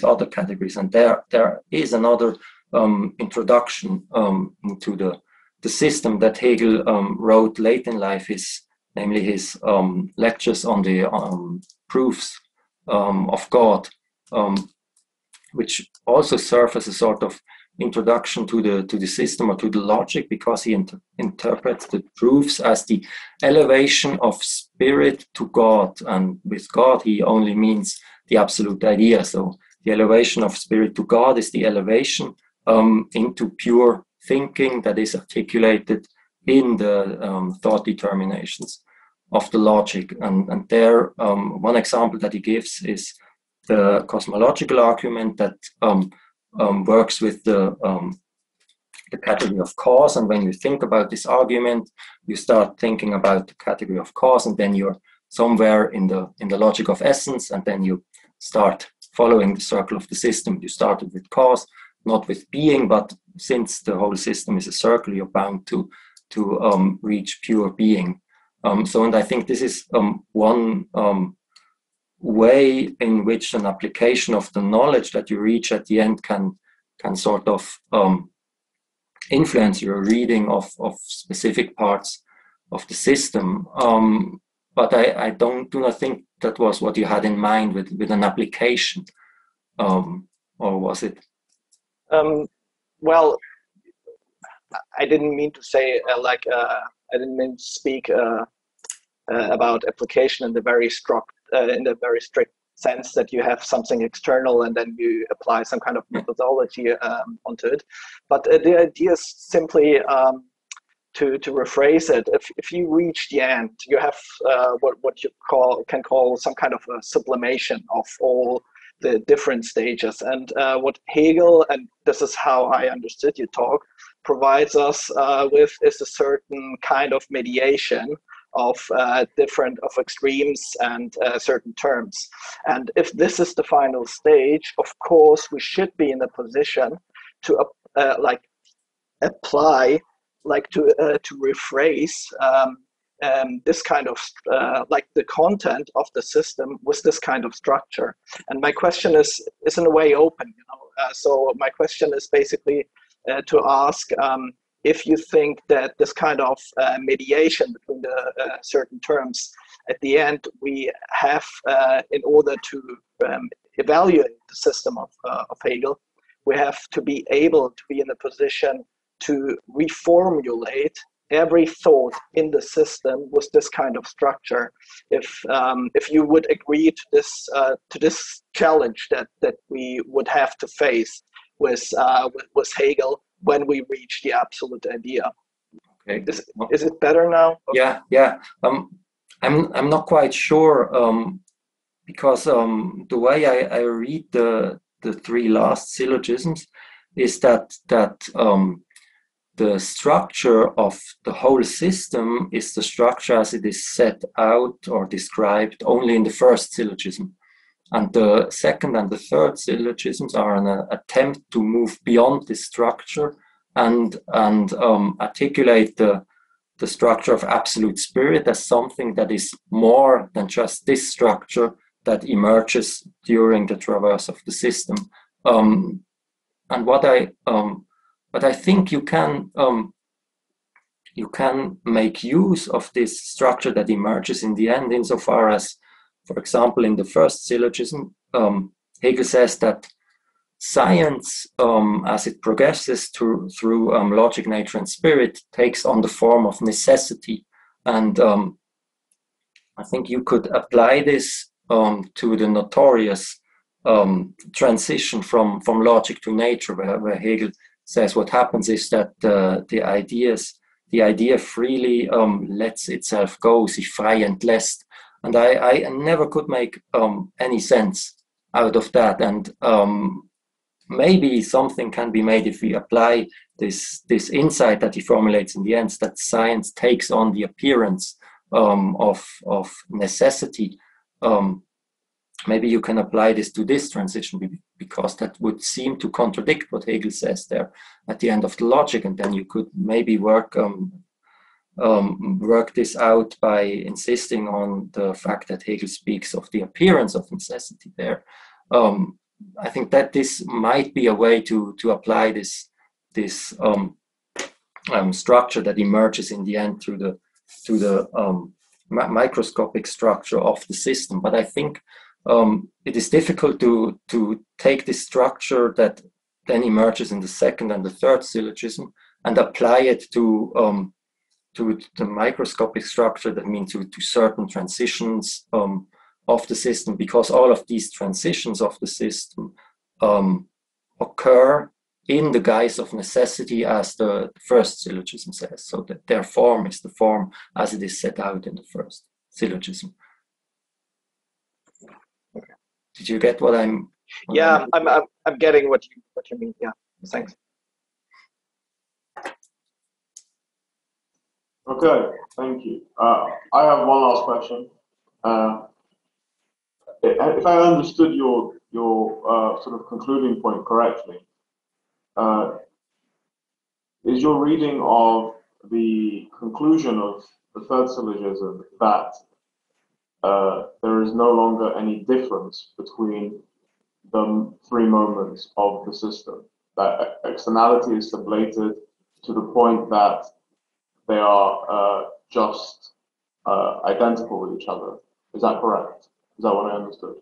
other categories, and there is another introduction into the system that Hegel wrote late in life, namely his lectures on the proofs of God, which also serve as a sort of introduction to the system, or to the logic, because he interprets the proofs as the elevation of spirit to God, and with God he only means the absolute idea. So the elevation of spirit to God is the elevation into pure thinking that is articulated in the thought determinations of the logic, and there one example that he gives is the cosmological argument that works with the category of cause, and when you think about this argument, you start thinking about the category of cause, and then you're somewhere in the logic of essence, and then you start following the circle of the system. You started with cause, not with being, but since the whole system is a circle, you're bound to reach pure being. And I think this is one way in which an application of the knowledge that you reach at the end can sort of influence your reading of specific parts of the system. But I do not think that was what you had in mind with an application, or was it? Well, I didn't mean to say I didn't mean to speak about application in the very strict sense that you have something external and then you apply some kind of methodology onto it. But the idea is simply to rephrase it. If you reach the end, you have what you can call some kind of a sublimation of all the different stages. And what Hegel, and this is how I understood your talk, provides us with is a certain kind of mediation of extremes and certain terms. And if this is the final stage, of course we should be in a position to to rephrase this kind of the content of the system with this kind of structure. And my question is in a way open, you know. So my question is basically to ask. If you think that this kind of mediation between the certain terms at the end we have in order to evaluate the system of Hegel, we have to be able to be in a position to reformulate every thought in the system with this kind of structure. If you would agree to this challenge that we would have to face with Hegel when we reach the absolute idea. Okay. Is it better now? Okay. Yeah. I'm not quite sure because the way I read the the three last syllogisms, is that the structure of the whole system is the structure as it is set out or described only in the first syllogism. And the second and the third syllogisms are an attempt to move beyond this structure and articulate the structure of absolute spirit as something that is more than just this structure that emerges during the traverse of the system. And what I think you can make use of this structure that emerges in the end, insofar as, for example, in the first syllogism, Hegel says that science, as it progresses through logic, nature, and spirit, takes on the form of necessity. And I think you could apply this to the notorious transition from logic to nature, where Hegel says what happens is that the idea freely lets itself go, sich frei entlässt. And I never could make any sense out of that. And maybe something can be made if we apply this insight that he formulates in the end, that science takes on the appearance of necessity. Maybe you can apply this to this transition, because that would seem to contradict what Hegel says there at the end of the logic. And then you could maybe work this out by insisting on the fact that Hegel speaks of the appearance of necessity there. I think that this might be a way to apply this structure that emerges in the end through the microscopic structure of the system. But I think it is difficult to take this structure that then emerges in the second and the third syllogism and apply it to the microscopic structure, that means to certain transitions of the system, because all of these transitions of the system occur in the guise of necessity, as the first syllogism says, so that their form is the form as it is set out in the first syllogism. Okay. Did you get what I'm? Yeah, I'm getting what you mean. Yeah, thanks. Okay, thank you. I have one last question. If I understood your sort of concluding point correctly, is your reading of the conclusion of the third syllogism that there is no longer any difference between the three moments of the system, that externality is sublated to the point that they are just identical with each other? Is that correct? Is that what I understood?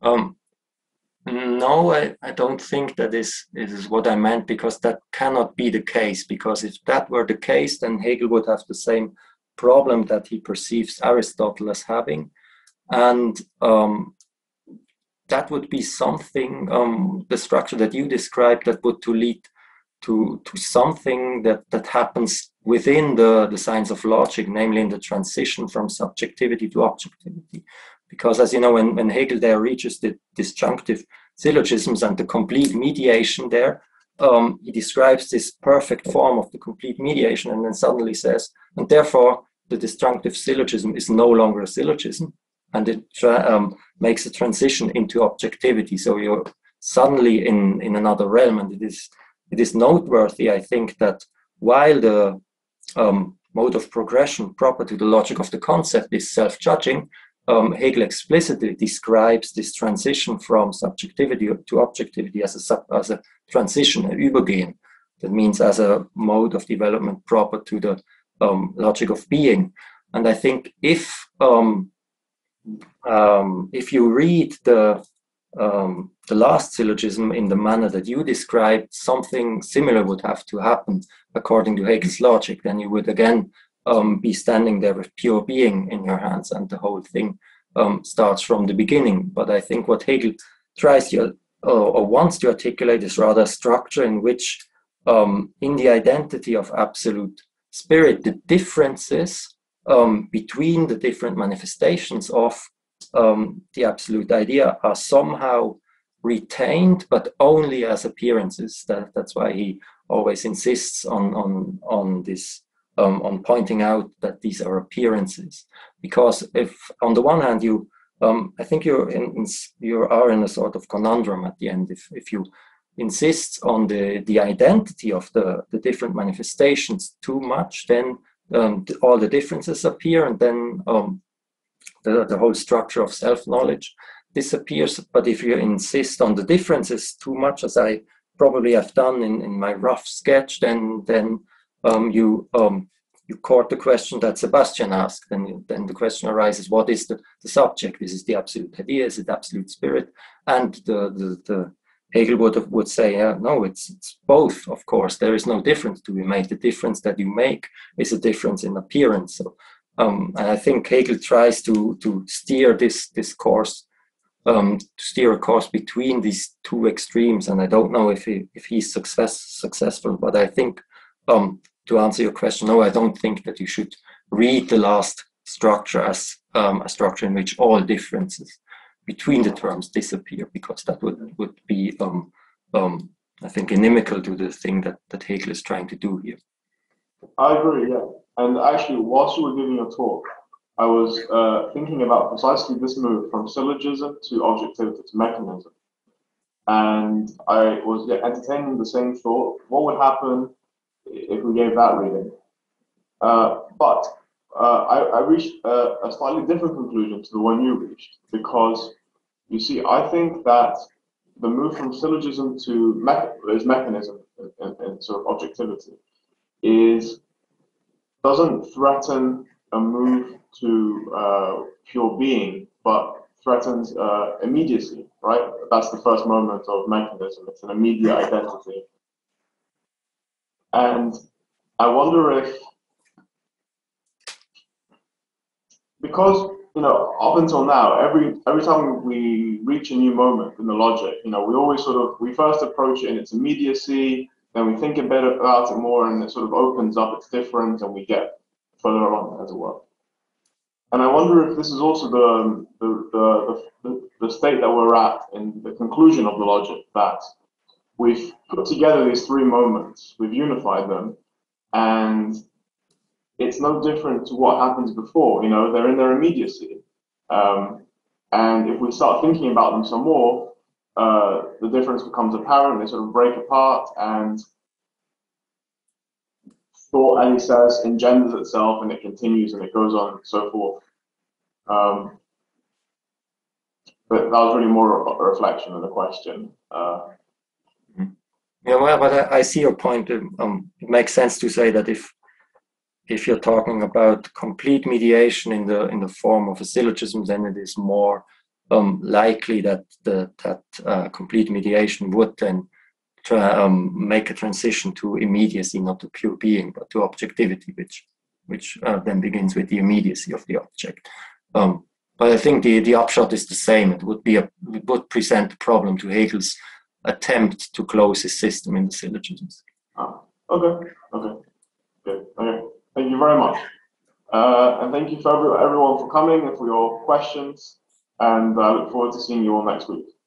No, I don't think that is what I meant, because that cannot be the case. Because if that were the case, then Hegel would have the same problem that he perceives Aristotle as having. And that would be something, the structure that you described, that would lead to something that happens within the science of logic, namely in the transition from subjectivity to objectivity. Because, as you know, when Hegel there reaches the disjunctive syllogisms and the complete mediation there, he describes this perfect form of the complete mediation, and then suddenly says, and therefore the disjunctive syllogism is no longer a syllogism, and it makes a transition into objectivity. So you're suddenly in another realm, and it is noteworthy, I think, that while the mode of progression proper to the logic of the concept is self-judging, Hegel explicitly describes this transition from subjectivity to objectivity as a transition, an übergehen. That means as a mode of development proper to the logic of being. And I think if you read the last syllogism in the manner that you described, something similar would have to happen according to Hegel's logic. Then you would again be standing there with pure being in your hands, and the whole thing starts from the beginning. But I think what Hegel tries to or wants to articulate is rather a structure in which, in the identity of absolute spirit, the differences between the different manifestations of the absolute idea are somehow retained, but only as appearances. That's why he always insists on this, on pointing out that these are appearances. Because if on the one hand you, I think you are in a sort of conundrum at the end. If you insist on the identity of the different manifestations too much, then all the differences appear, and then the whole structure of self-knowledge disappears. But if you insist on the differences too much, as I probably have done in my rough sketch, then you court the question that Sebastian asked, and then the question arises: what is the subject? Is it the absolute idea? Is it absolute spirit? And the Hegel would say, no, it's both, of course. There is no difference to be made. The difference that you make is a difference in appearance. So, and I think Hegel tries to steer this course, to steer a course between these two extremes. And I don't know if he's successful, but I think, to answer your question, no, I don't think that you should read the last structure as a structure in which all differences between the terms disappear, because that would be, I think, inimical to the thing that Hegel is trying to do here. I agree, yeah. And actually, whilst you were giving your talk, I was thinking about precisely this move from syllogism to objectivity to mechanism. And I was entertaining the same thought: what would happen if we gave that reading? But I reached a slightly different conclusion to the one you reached, because you see, I think that the move from syllogism to mechanism and sort of objectivity doesn't threaten a move to pure being, but threatens immediacy, right? That's the first moment of mechanism. It's an immediate identity. And I wonder if, because, you know, up until now, every time we reach a new moment in the logic, you know, we always we first approach it in its immediacy, then we think a bit about it more, and it sort of opens up its difference, and we get further on, as it were. And I wonder if this is also the state that we're at in the conclusion of the logic, that we've put together these three moments, we've unified them, and it's no different to what happens before. You know, they're in their immediacy. And if we start thinking about them some more, the difference becomes apparent. They sort of break apart, and thought, as he says, engenders itself, and it continues, and it goes on, and so forth. But that was really more a reflection than a question. Yeah, well, but I see your point. It makes sense to say that if you're talking about complete mediation in the form of a syllogism, then it is more likely that that complete mediation would then make a transition to immediacy, not to pure being, but to objectivity, which then begins with the immediacy of the object. But I think the upshot is the same. It would present a problem to Hegel's attempt to close his system in the syllogisms. Ah, okay. Thank you very much, and thank you for everyone for coming and for your questions, and I look forward to seeing you all next week.